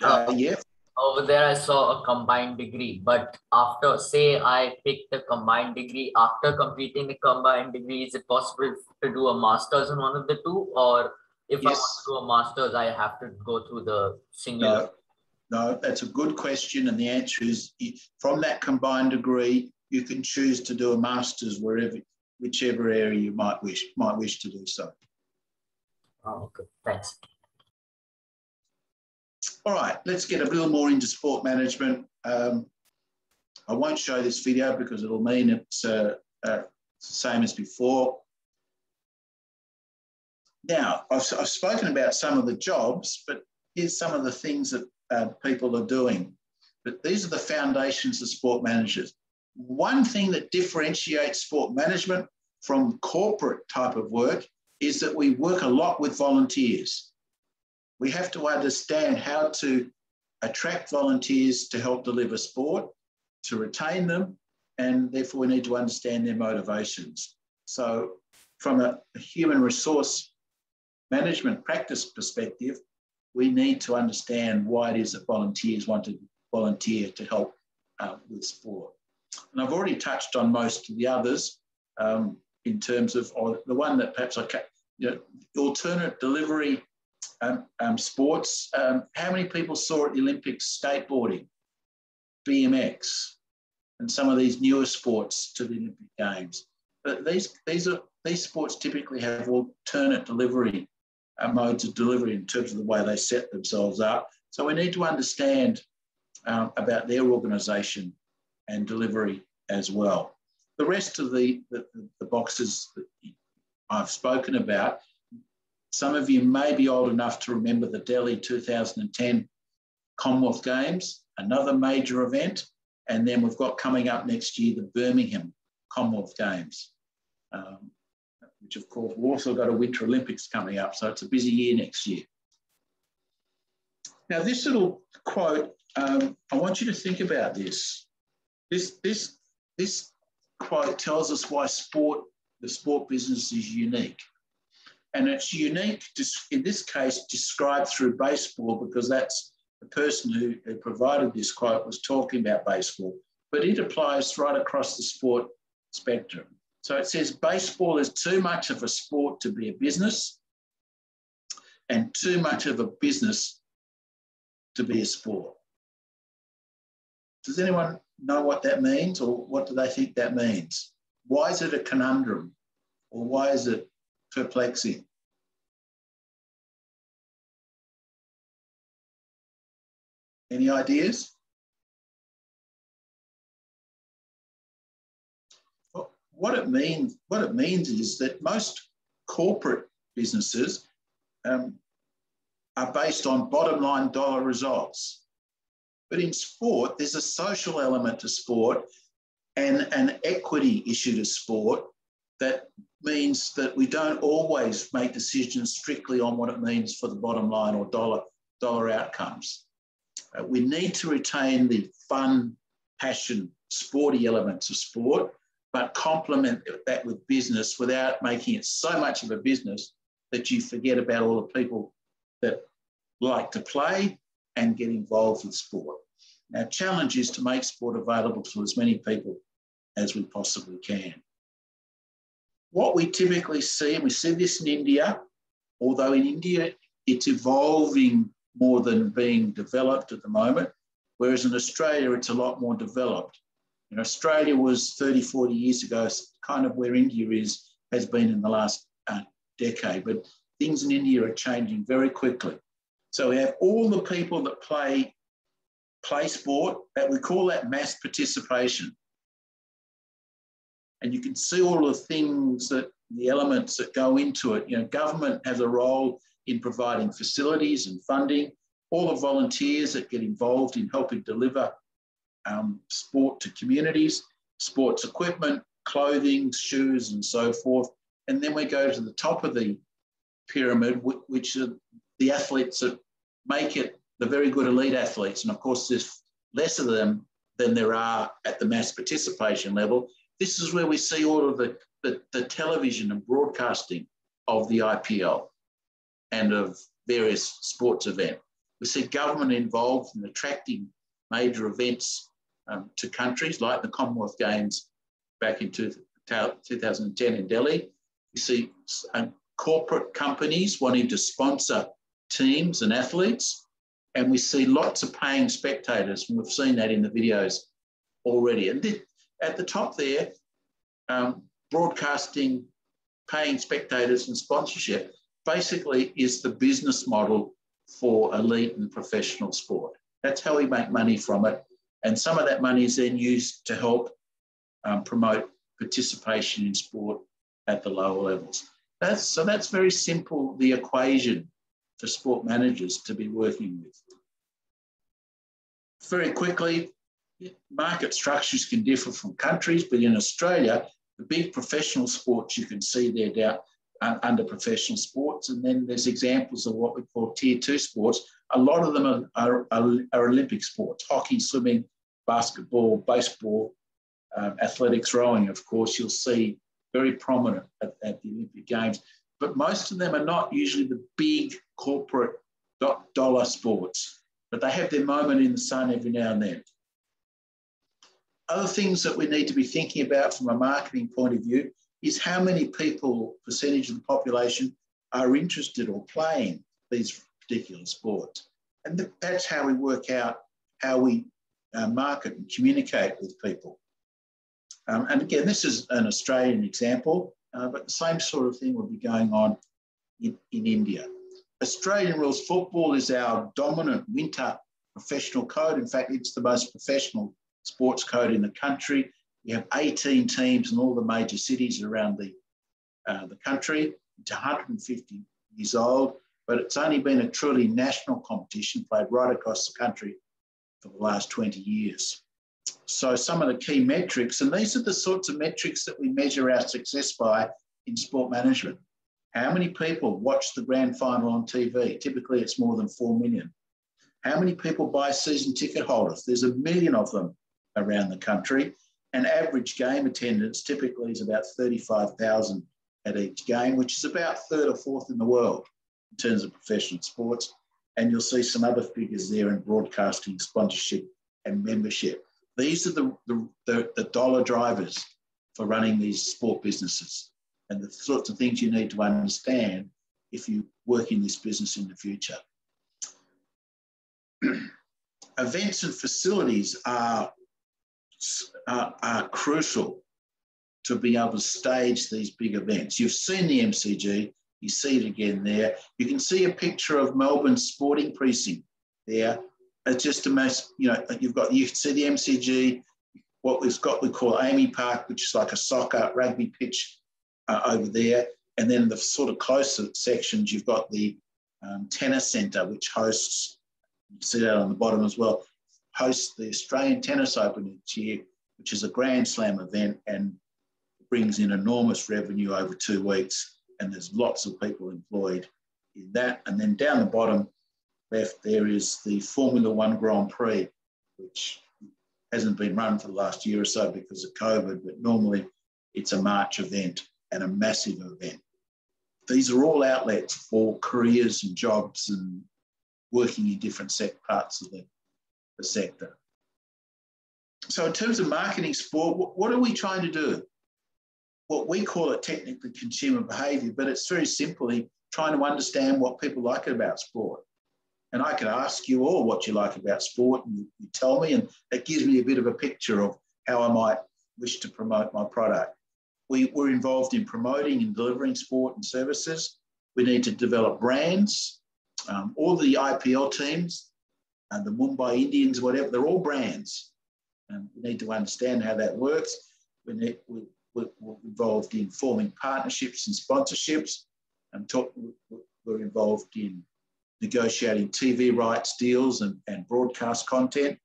Yeah. Over there I saw a combined degree, but after, say I pick the combined degree, after completing the combined degree, is it possible to do a master's in one of the two? Or if yes, I want to do a master's, I have to go through the singular? No, that's a good question. And the answer is, from that combined degree, you can choose to do a master's wherever, whichever area you might wish to do so. Oh, okay, thanks. All right, let's get a little more into sport management. I won't show this video because it'll mean it's the same as before. Now, I've spoken about some of the jobs, but here's some of the things that people are doing. But these are the foundations of sport managers. One thing that differentiates sport management from corporate type of work is that we work a lot with volunteers. We have to understand how to attract volunteers to help deliver sport, to retain them, and therefore we need to understand their motivations. So from a human resource management practice perspective, we need to understand why it is that volunteers want to volunteer to help with sport. And I've already touched on most of the others in terms of, or the one that perhaps I can, you know, alternate delivery sports. How many people saw at the Olympics skateboarding, BMX, and some of these newer sports to the Olympic Games? But these sports typically have alternate delivery modes of delivery in terms of the way they set themselves up. So we need to understand about their organisation and delivery as well. The rest of the boxes that I've spoken about, some of you may be old enough to remember the Delhi 2010 Commonwealth Games, another major event, and then we've got coming up next year the Birmingham Commonwealth Games, which of course we've also got a Winter Olympics coming up, so it's a busy year next year. Now this little quote, I want you to think about this. This quote tells us why the sport business is unique. And it's unique, in this case, described through baseball, because that's the person who provided this quote was talking about baseball, but it applies right across the sport spectrum. So it says, baseball is too much of a sport to be a business and too much of a business to be a sport. Does anyone know what that means, or what do they think that means? Why is it a conundrum, or why is it perplexing? Any ideas? What it means is that most corporate businesses are based on bottom line dollar results. But in sport, there's a social element to sport and an equity issue to sport that means that we don't always make decisions strictly on what it means for the bottom line or dollar outcomes. We need to retain the fun, passion, sporty elements of sport, but complement that with business without making it so much of a business that you forget about all the people that like to play and get involved with sport. Our challenge is to make sport available to as many people as we possibly can. What we typically see, and we see this in India, although in India it's evolving more than being developed at the moment, whereas in Australia it's a lot more developed. You know, Australia was 30, 40 years ago, kind of where India is, has been in the last decade, but things in India are changing very quickly. So we have all the people that play sport, that we call that mass participation. And you can see all the things that, the elements that go into it. You know, government has a role in providing facilities and funding. All the volunteers that get involved in helping deliver sport to communities, sports equipment, clothing, shoes, and so forth. And then we go to the top of the pyramid, which are the athletes that make it, the very good elite athletes, and of course there's less of them than there are at the mass participation level. This is where we see all of the television and broadcasting of the IPL and of various sports events. We see government involved in attracting major events to countries, like the Commonwealth Games back in 2010 in Delhi. We see corporate companies wanting to sponsor teams and athletes, and we see lots of paying spectators, and we've seen that in the videos already. And at the top there, broadcasting, paying spectators and sponsorship basically is the business model for elite and professional sport. That's how we make money from it, and some of that money is then used to help promote participation in sport at the lower levels. So that's very simple, the equation for sport managers to be working with. Very quickly, market structures can differ from countries, but in Australia, the big professional sports you can see there down under professional sports, and then there's examples of what we call tier 2 sports. A lot of them are Olympic sports: hockey, swimming, basketball, baseball, athletics, rowing. Of course, you'll see very prominent at the Olympic Games, but most of them are not usually the big corporate dollar sports, but they have their moment in the sun every now and then. Other things that we need to be thinking about from a marketing point of view is how many people, percentage of the population, are interested or playing these particular sports. And that's how we work out how we market and communicate with people. And again, this is an Australian example, but the same sort of thing will be going on in India. Australian rules football is our dominant winter professional code. In fact, it's the most professional sports code in the country. We have 18 teams in all the major cities around the country. It's 150 years old, but it's only been a truly national competition played right across the country for the last 20 years. So some of the key metrics, and these are the sorts of metrics that we measure our success by in sport management. How many people watch the grand final on TV? Typically, it's more than 4 million. How many people buy season ticket holders? There's a million of them around the country. And average game attendance typically is about 35,000 at each game, which is about third or fourth in the world in terms of professional sports. And you'll see some other figures there in broadcasting, sponsorship, and membership. These are the dollar drivers for running these sport businesses and the sorts of things you need to understand if you work in this business in the future. Events and facilities are crucial to being able to stage these big events. You've seen the MCG, you see it again there. You can see a picture of Melbourne's sporting precinct there. It's just a mess, you know, you can see the MCG, what we've got, we call Amy Park, which is like a soccer rugby pitch over there. And then the sort of closer sections, you've got the tennis centre, which hosts, you can see that on the bottom as well, hosts the Australian Tennis Open each year, which is a Grand Slam event and brings in enormous revenue over 2 weeks. And there's lots of people employed in that. And then down the bottom left, there is the Formula One Grand Prix, which hasn't been run for the last year or so because of COVID, but normally it's a March event and a massive event. These are all outlets for careers and jobs and working in different parts of the sector. So in terms of marketing sport, what are we trying to do? What we call it technically consumer behaviour, but it's very simply trying to understand what people like about sport. And I could ask you all what you like about sport, and you tell me, and that gives me a bit of a picture of how I might wish to promote my product. We're involved in promoting and delivering sport and services. We need to develop brands. All the IPL teams and the Mumbai Indians, whatever, they're all brands. And we need to understand how that works. We're involved in forming partnerships and sponsorships. We're involved in negotiating TV rights deals and broadcast content,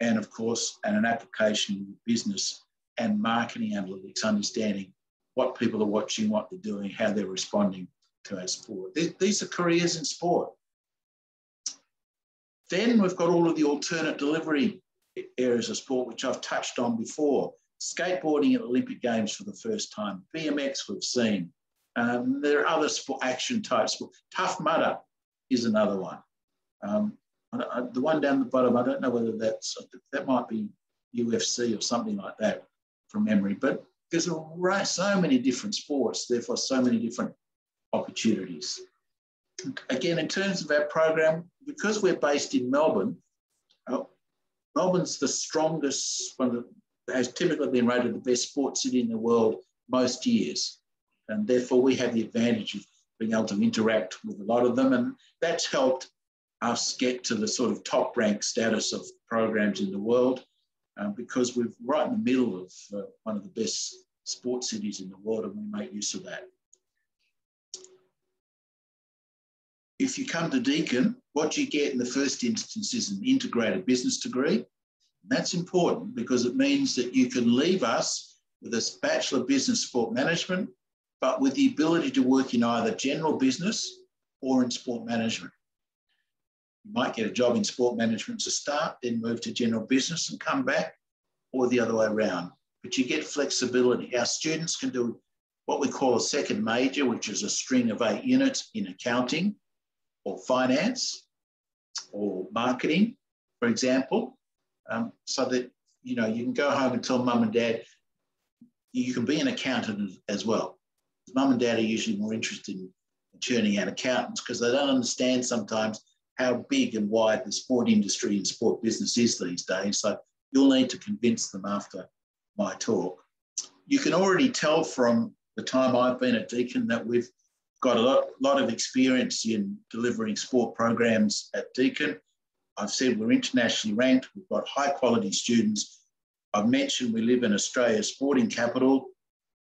and of course, an application business and marketing analytics, understanding what people are watching, what they're doing, how they're responding to our sport. These are careers in sport. Then we've got all of the alternate delivery areas of sport, which I've touched on before. Skateboarding at Olympic Games for the first time. BMX we've seen. There are other action type sports. Tough mudder is another one. The one down the bottom, I don't know whether that might be UFC or something like that from memory, but there's so many different sports, therefore so many different opportunities. Again, in terms of our program, because we're based in Melbourne, Melbourne's the strongest, has typically been rated the best sports city in the world most years, and therefore we have the advantage of being able to interact with a lot of them, and that's helped us get to the sort of top rank status of programs in the world, because we're right in the middle of one of the best sports cities in the world, and we make use of that. If you come to Deakin, what you get in the first instance is an integrated business degree. And that's important because it means that you can leave us with a Bachelor of Business Sport Management, but with the ability to work in either general business or in sport management. You might get a job in sport management to start, then move to general business and come back, or the other way around. But you get flexibility. Our students can do what we call a second major, which is a string of 8 units in accounting or finance or marketing, for example, so that, you know, you can go home and tell mum and dad, you can be an accountant as well. Mum and dad are usually more interested in churning out accountants because they don't understand sometimes how big and wide the sport industry and sport business is these days. So you'll need to convince them after my talk. You can already tell from the time I've been at Deakin that we've got a lot of experience in delivering sport programs at Deakin. I've said we're internationally ranked. We've got high quality students. I've mentioned we live in Australia's sporting capital.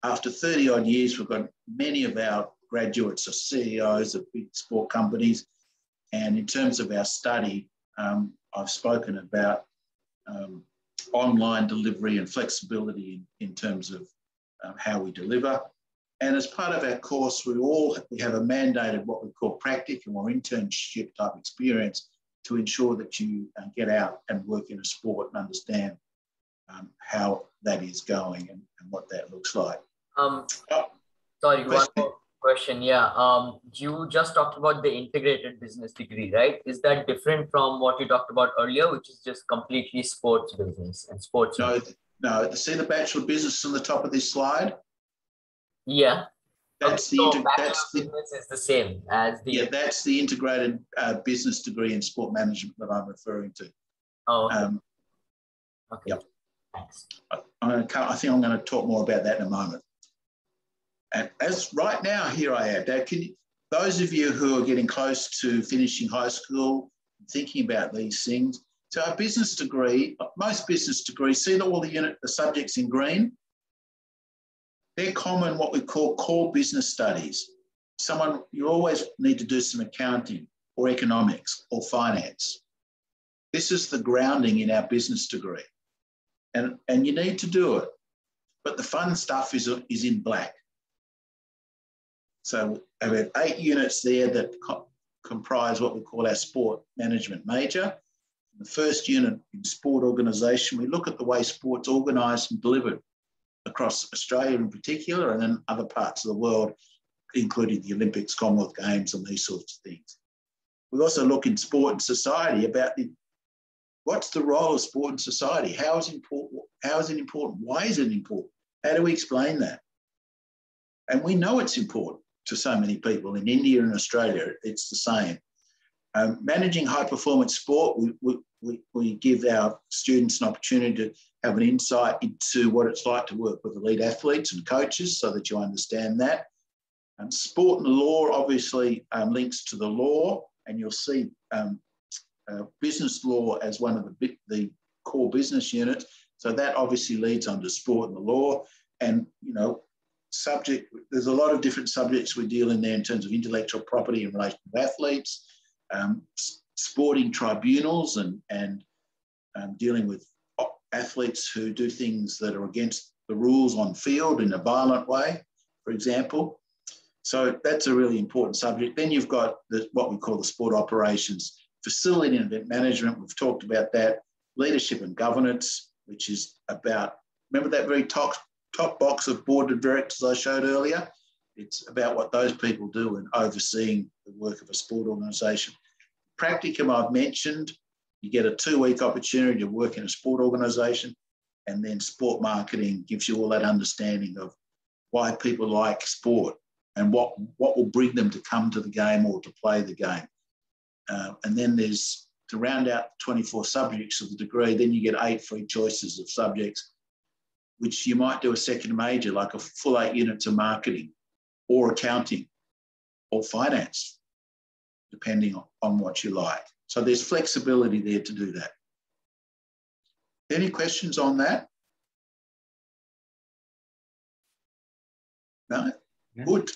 After 30 odd years, we've got many of our graduates are CEOs of big sport companies. And in terms of our study, I've spoken about online delivery and flexibility in terms of how we deliver. And as part of our course, we have a mandated what we call practicum or internship type experience to ensure that you get out and work in a sport and understand how that is going and what that looks like. Sorry, question? One more question. Yeah, you just talked about the integrated business degree, right? Is that different from what you talked about earlier, which is just completely sports business and sports? No. See the Bachelor of Business on the top of this slide? Yeah. That's so the Bachelor of Business is the same as the... Yeah, that's the integrated business degree in sport management that I'm referring to. Oh, okay. Okay. Yep. Thanks. I think I'm going to talk more about that in a moment. And as right now, here I am. Dad, those of you who are getting close to finishing high school, thinking about these things, so our business degree, most business degrees, see all the subjects in green? They're common what we call core business studies. You always need to do some accounting or economics or finance. This is the grounding in our business degree. And you need to do it. But the fun stuff is in black. So we have 8 units there that comprise what we call our sport management major. The first unit in sport organisation, we look at the way sport's organised and delivered across Australia in particular and then other parts of the world, including the Olympics, Commonwealth Games and these sorts of things. We also look in sport and society about what's the role of sport in society? How is it important? Why is it important? How do we explain that? And we know it's important to so many people. In India and Australia, it's the same. Managing high-performance sport, we give our students an opportunity to have an insight into what it's like to work with elite athletes and coaches so that you understand that. Sport and law obviously links to the law, and you'll see business law as one of the core business units. So that obviously leads on to sport and the law. And, you know, there's a lot of different subjects we deal in there in terms of intellectual property in relation to athletes, sporting tribunals and dealing with athletes who do things that are against the rules on field in a violent way, for example. So that's a really important subject. Then you've got what we call the sport operations, facility and event management. We've talked about that. Leadership and governance, which is about, remember that very top box of board of directors I showed earlier? It's about what those people do in overseeing the work of a sport organisation. Practicum I've mentioned, you get a 2-week opportunity to work in a sport organisation, and then sport marketing gives you all that understanding of why people like sport and what will bring them to come to the game or to play the game. And then there's, to round out 24 subjects of the degree, then you get 8 free choices of subjects, which you might do a second major, like a full 8 units of marketing or accounting or finance, depending on what you like. So there's flexibility there to do that. Any questions on that? No? Yeah. Good.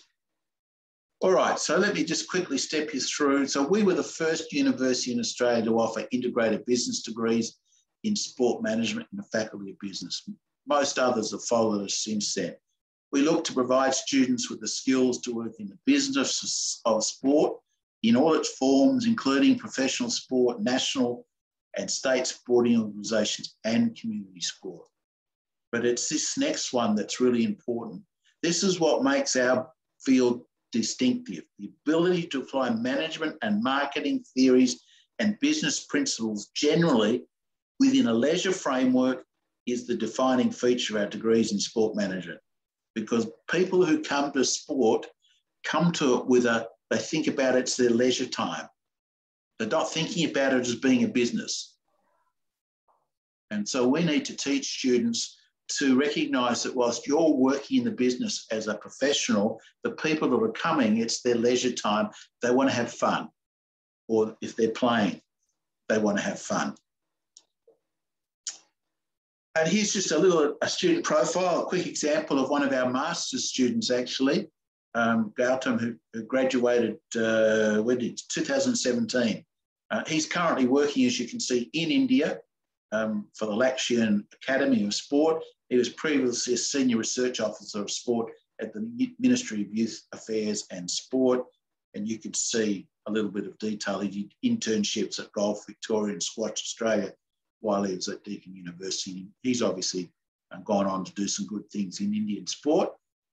All right, so let me just quickly step you through. So we were the first university in Australia to offer integrated business degrees in sport management in the Faculty of Business. Most others have followed us since then. We look to provide students with the skills to work in the business of sport in all its forms, including professional sport, national and state sporting organisations and community sport. But it's this next one that's really important. This is what makes our field distinctive, the ability to apply management and marketing theories and business principles generally within a leisure framework is the defining feature of our degrees in sport management. Because people who come to sport come to it with a, they think about it's their leisure time. They're not thinking about it as being a business. And so we need to teach students to recognise that whilst you're working in the business as a professional, the people that are coming, it's their leisure time, they want to have fun. Or if they're playing, they want to have fun. And here's just a student profile, a quick example of one of our master's students actually, Gautam, who graduated, when did it? 2017. He's currently working, as you can see, in India for the Lakshya Academy of Sport. He was previously a Senior Research Officer of Sport at the Ministry of Youth Affairs and Sport. And you can see a little bit of detail. He did internships at Golf Victoria and Squash Australia while he was at Deakin University. He's obviously gone on to do some good things in Indian sport.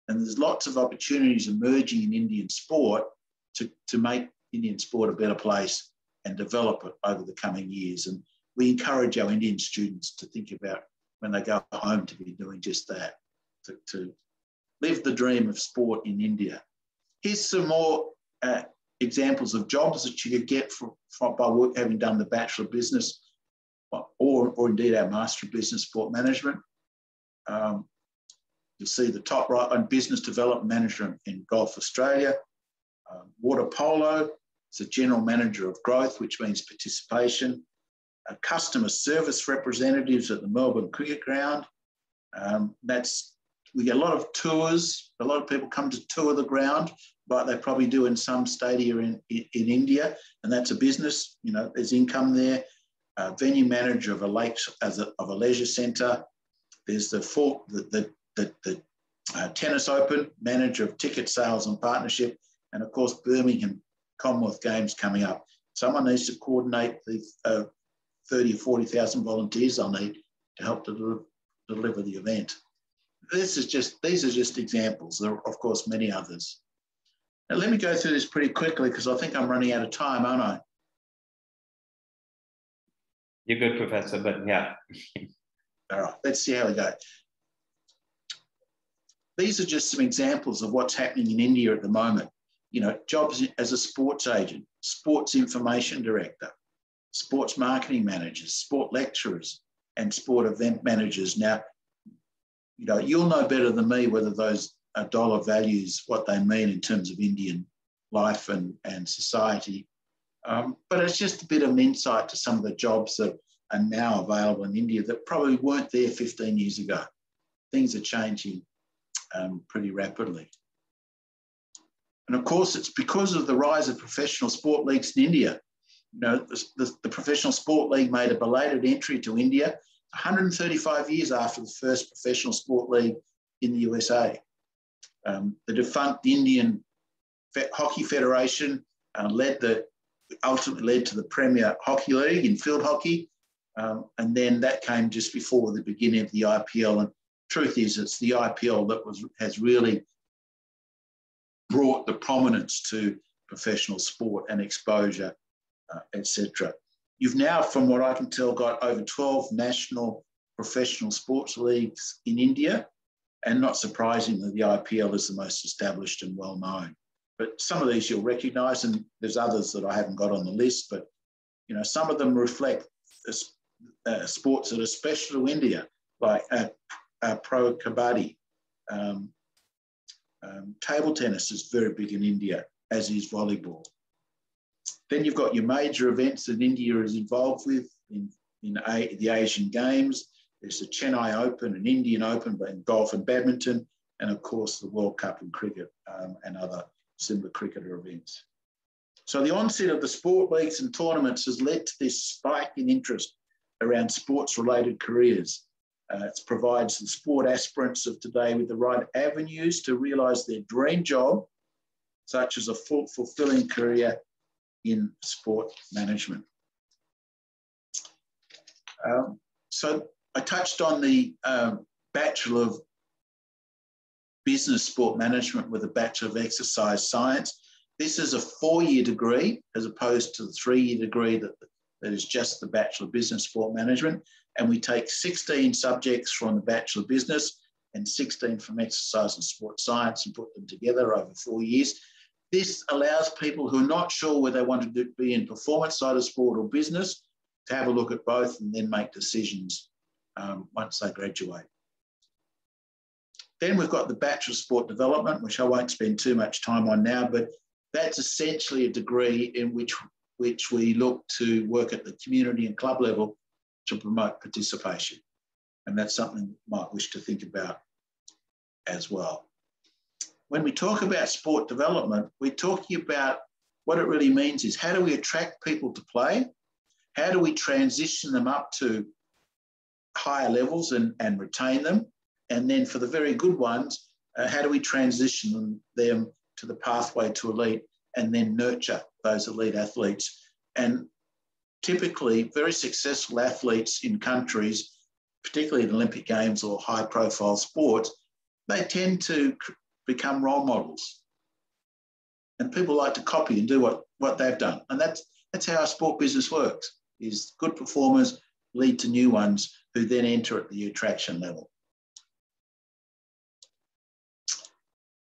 And there's lots of opportunities emerging in Indian sport to make Indian sport a better place and develop it over the coming years. And we encourage our Indian students to think about when they go home to be doing just that, to live the dream of sport in India. Here's some more examples of jobs that you could get by having done the Bachelor of Business or indeed our Master of Business Sport Management. You'll see the top right on business development management in Golf Australia. Water polo is a general manager of growth, which means participation. Customer service representatives at the Melbourne Cricket Ground. We get a lot of tours. A lot of people come to tour the ground, but they probably do in some stadia in India, and that's a business. You know, there's income there. Venue manager of a leisure centre. There's the Tennis Open, manager of ticket sales and partnership, and of course Birmingham Commonwealth Games coming up. Someone needs to coordinate the 30 or 40,000 volunteers they'll need to help to deliver the event. These are just examples. There are of course many others. Now let me go through this pretty quickly because I think I'm running out of time, aren't I? You're good, Professor, but yeah. All right, let's see how we go. These are just some examples of what's happening in India at the moment. You know, jobs as a sports agent, sports information director, sports marketing managers, sport lecturers, and sport event managers. Now, you know, you'll know better than me whether those dollar values, what they mean in terms of Indian life and society. But it's just a bit of an insight to some of the jobs that are now available in India that probably weren't there 15 years ago. Things are changing pretty rapidly. And of course, it's because of the rise of professional sport leagues in India. You know, the Professional Sport League made a belated entry to India 135 years after the first professional sport league in the USA. The defunct Indian Hockey Federation ultimately led to the Premier Hockey League in field hockey. And then that came just before the beginning of the IPL. And truth is, it's the IPL that has really brought the prominence to professional sport and exposure, etc. You've now, from what I can tell, got over 12 national professional sports leagues in India. And not surprisingly, the IPL is the most established and well-known. But some of these you'll recognise, and there's others that I haven't got on the list, but you know, some of them reflect sports that are special to India, like pro kabaddi. Table tennis is very big in India, as is volleyball. Then you've got your major events that India is involved with in the Asian Games. There's the Chennai Open and Indian Open, but in golf and badminton, and of course the World Cup in cricket and other similar cricketer events. So the onset of the sport leagues and tournaments has led to this spike in interest around sports-related careers. It provides the sport aspirants of today with the right avenues to realise their dream job, such as a fulfilling career in sport management. So I touched on the Bachelor of Business Sport Management with a Bachelor of Exercise Science. This is a 4-year degree as opposed to the 3-year degree that is just the Bachelor of Business Sport Management. And we take 16 subjects from the Bachelor of Business and 16 from Exercise and Sport Science and put them together over 4 years. This allows people who are not sure whether they want to be in performance side of sport or business to have a look at both and then make decisions once they graduate. Then we've got the Bachelor of Sport Development, which I won't spend too much time on now, but that's essentially a degree in which we look to work at the community and club level to promote participation. And that's something you might wish to think about as well. When we talk about sport development, we're talking about what it really means is how do we attract people to play? How do we transition them up to higher levels and retain them? And then for the very good ones, how do we transition them to the pathway to elite and then nurture those elite athletes? And typically very successful athletes in countries, particularly in Olympic Games or high profile sports, they tend to become role models. And people like to copy and do what they've done. And that's how our sport business works, is good performers lead to new ones who then enter at the attraction level.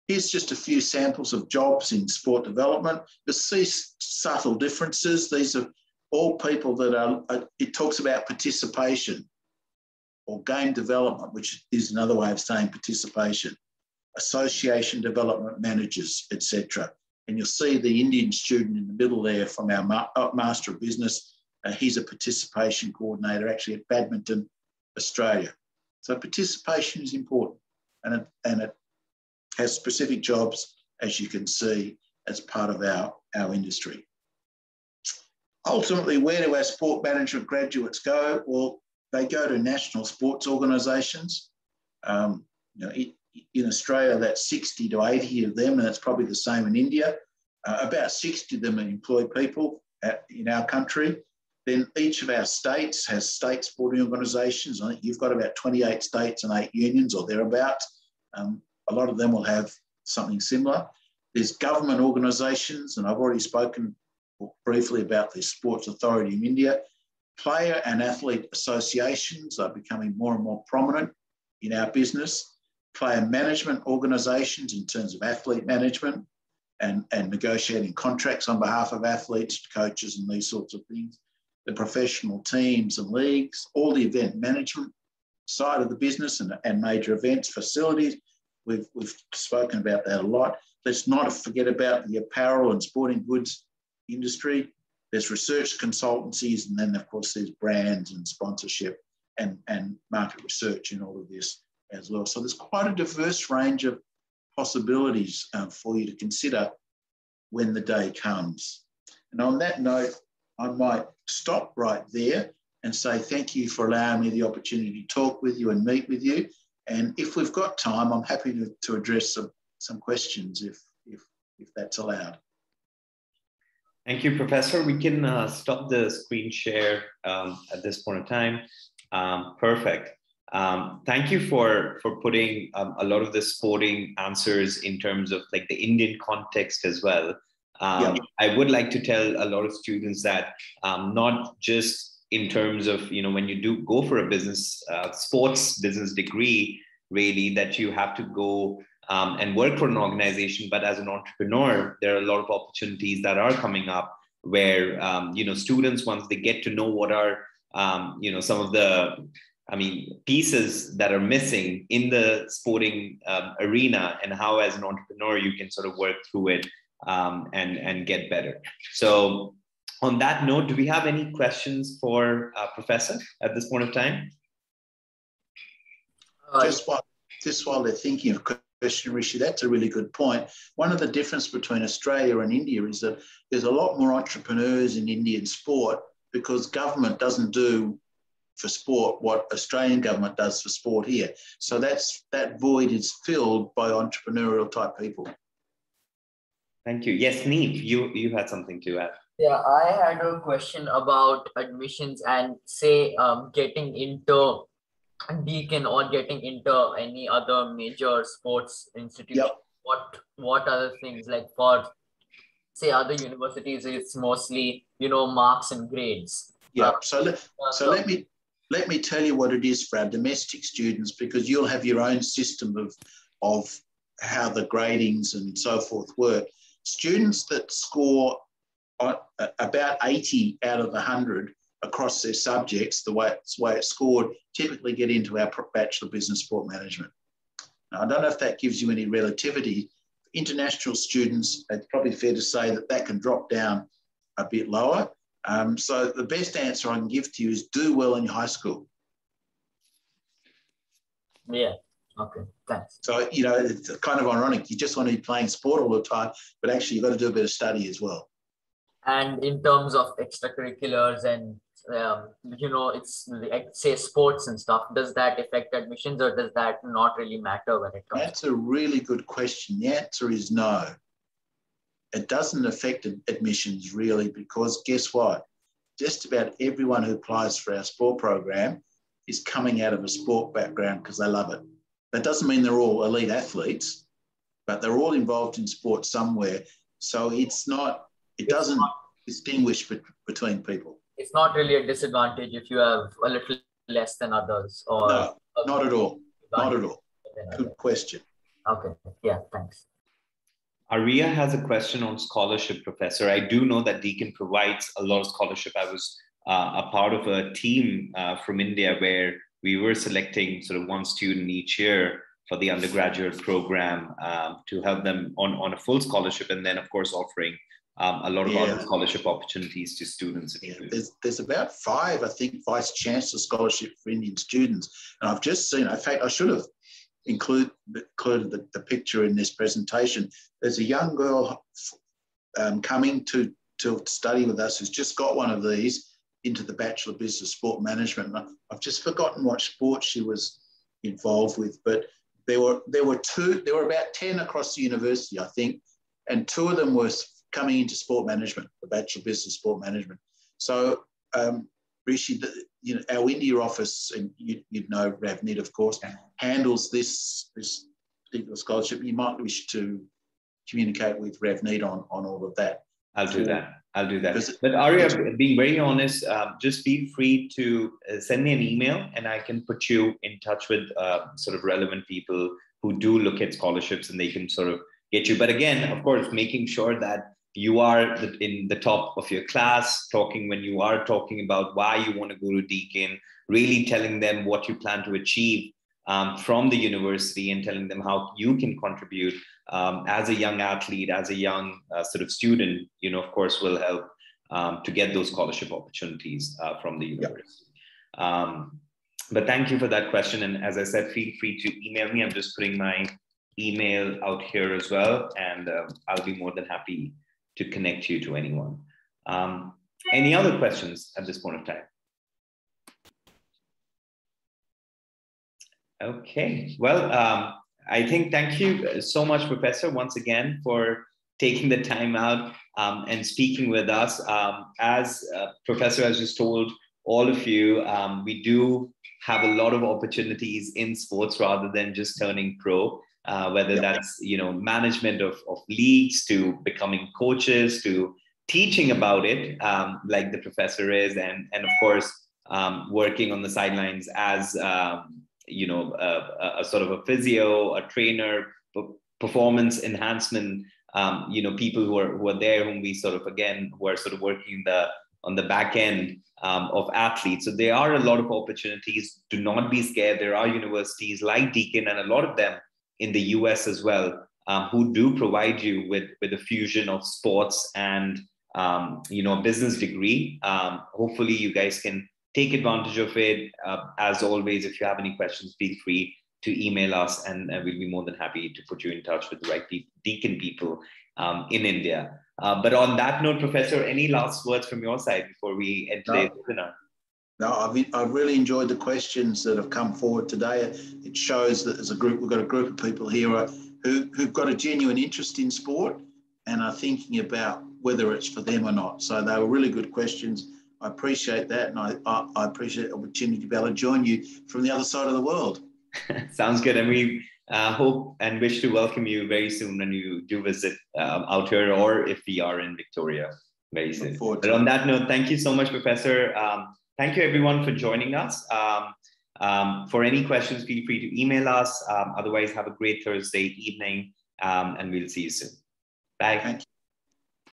Here's just a few samples of jobs in sport development. You'll see subtle differences. These are all people that are, it talks about participation or game development, which is another way of saying participation, association development managers, etc. And you'll see the Indian student in the middle there from our Master of Business. He's a participation coordinator actually at Badminton, Australia. So participation is important and it has specific jobs, as you can see, as part of our industry. Ultimately, where do our sport management graduates go? Well, they go to national sports organisations. In Australia, that's 60 to 80 of them, and it's probably the same in India. About 60 of them employ people in our country. Then each of our states has state sporting organisations. I think you've got about 28 states and 8 unions or thereabouts. A lot of them will have something similar. There's government organisations, and I've already spoken briefly about the Sports Authority of India. Player and athlete associations are becoming more and more prominent in our business. Player management organisations in terms of athlete management and negotiating contracts on behalf of athletes, coaches, and these sorts of things. The professional teams and leagues, all the event management side of the business and major events, facilities. We've spoken about that a lot. Let's not forget about the apparel and sporting goods industry. There's research consultancies, and then, of course, there's brands and sponsorship and market research in all of this as well. So there's quite a diverse range of possibilities for you to consider when the day comes. And on that note, I might stop right there and say thank you for allowing me the opportunity to talk with you and meet with you. And if we've got time, I'm happy to address some questions if that's allowed. Thank you, Professor. We can stop the screen share at this point in time. Perfect. Thank you for putting a lot of the sporting answers in terms of like the Indian context as well. I would like to tell a lot of students that not just in terms of, you know, when you do go for a business, sports business degree, really, that you have to go and work for an organization. But as an entrepreneur, there are a lot of opportunities that are coming up where, you know, students, once they get to know what are, you know, some of the, pieces that are missing in the sporting arena and how as an entrepreneur, you can sort of work through it and get better. So, on that note, do we have any questions for Professor at this point of time? Just one Just while they're thinking of question, Rishi, that's a really good point. One of the differences between Australia and India is that there's a lot more entrepreneurs in Indian sport because government doesn't do for sport what Australian government does for sport here. So that void is filled by entrepreneurial type people. Thank you. Yes, Neev, you had something to add. Yeah, I had a question about admissions and say getting into Deakin or getting into any other major sports institute. Yep. What other things, like for say other universities, it's mostly, you know, marks and grades. Yeah. So let me tell you what it is for our domestic students, because you'll have your own system of how the gradings and so forth work. Students that score about 80 out of 100 across their subjects, the way it's scored, typically get into our Bachelor of Business Sport Management. Now, I don't know if that gives you any relativity. International students, it's probably fair to say that can drop down a bit lower. So the best answer I can give to you is do well in your high school. Yeah, okay, thanks. So, you know, it's kind of ironic. You just want to be playing sport all the time, but actually you've got to do a bit of study as well. And in terms of extracurriculars and, you know, it's say sports and stuff, does that affect admissions or does that not really matter when it comes? That's a really good question. The answer is no. It doesn't affect admissions really, because guess what? Just about everyone who applies for our sport program is coming out of a sport background because they love it. That doesn't mean they're all elite athletes, but they're all involved in sport somewhere. So it's not... It doesn't distinguish between people. It's not really a disadvantage if you have a little less than others. Or no, not at all. Not at all. Good question. Okay. Yeah, thanks. Aria has a question on scholarship, Professor. I do know that Deakin provides a lot of scholarship. I was a part of a team from India where we were selecting sort of one student each year for the undergraduate program to help them on a full scholarship, and then, of course, offering a lot of other scholarship opportunities to students. Yeah, there's about 5, I think, vice chancellor scholarship for Indian students. And I've just seen, in fact, I should have included the picture in this presentation. There's a young girl coming to study with us who's just got one of these into the Bachelor of Business Sport Management. And I've just forgotten what sport she was involved with, but there were about 10 across the university, I think, and 2 of them were coming into sport management, the Bachelor of Business Sport Management. So, Rishi, you know, our India office, and you'd know Ravneet, of course, handles this particular scholarship. You might wish to communicate with Ravneet on all of that. I'll do that. I'll do that. But Arya, being very honest, just feel free to send me an email and I can put you in touch with sort of relevant people who do look at scholarships and they can sort of get you. But again, of course, making sure that you are in the top of your class, when you are talking about why you want to go to Deakin, really telling them what you plan to achieve from the university and telling them how you can contribute as a young athlete, as a young sort of student, you know, of course, will help to get those scholarship opportunities from the university. Yep. But thank you for that question. And as I said, feel free to email me. I'm just putting my email out here as well. And I'll be more than happy to connect you to anyone. Any other questions at this point of time? Okay, well, I think thank you so much, Professor, once again, for taking the time out and speaking with us. As Professor has just told all of you, we do have a lot of opportunities in sports rather than just turning pro. Whether that's, you know, management of leagues, to becoming coaches, to teaching about it, like the Professor is, and of course, working on the sidelines as, you know, a sort of a physio, a trainer, performance enhancement, you know, people who are there, whom we sort of, again, who are sort of working on the back end of athletes. So there are a lot of opportunities. Do not be scared. There are universities like Deakin, and a lot of them in the US as well, who do provide you with a fusion of sports and, you know, a business degree. Hopefully you guys can take advantage of it. As always, if you have any questions, feel free to email us, and we'll be more than happy to put you in touch with the right Deakin people in India. But on that note, Professor, any last words from your side before we end today's webinar? No, I've really enjoyed the questions that have come forward today. It shows that as a group, we've got a group of people here who've got a genuine interest in sport and are thinking about whether it's for them or not. So they were really good questions. I appreciate that, and I appreciate the opportunity to be able to join you from the other side of the world. Sounds good. And we hope and wish to welcome you very soon when you do visit out here, or if we are in Victoria very soon. But on that note, thank you so much, Professor. Thank you everyone for joining us. For any questions, feel free to email us. Otherwise, have a great Thursday evening, and we'll see you soon. Bye. Thank you.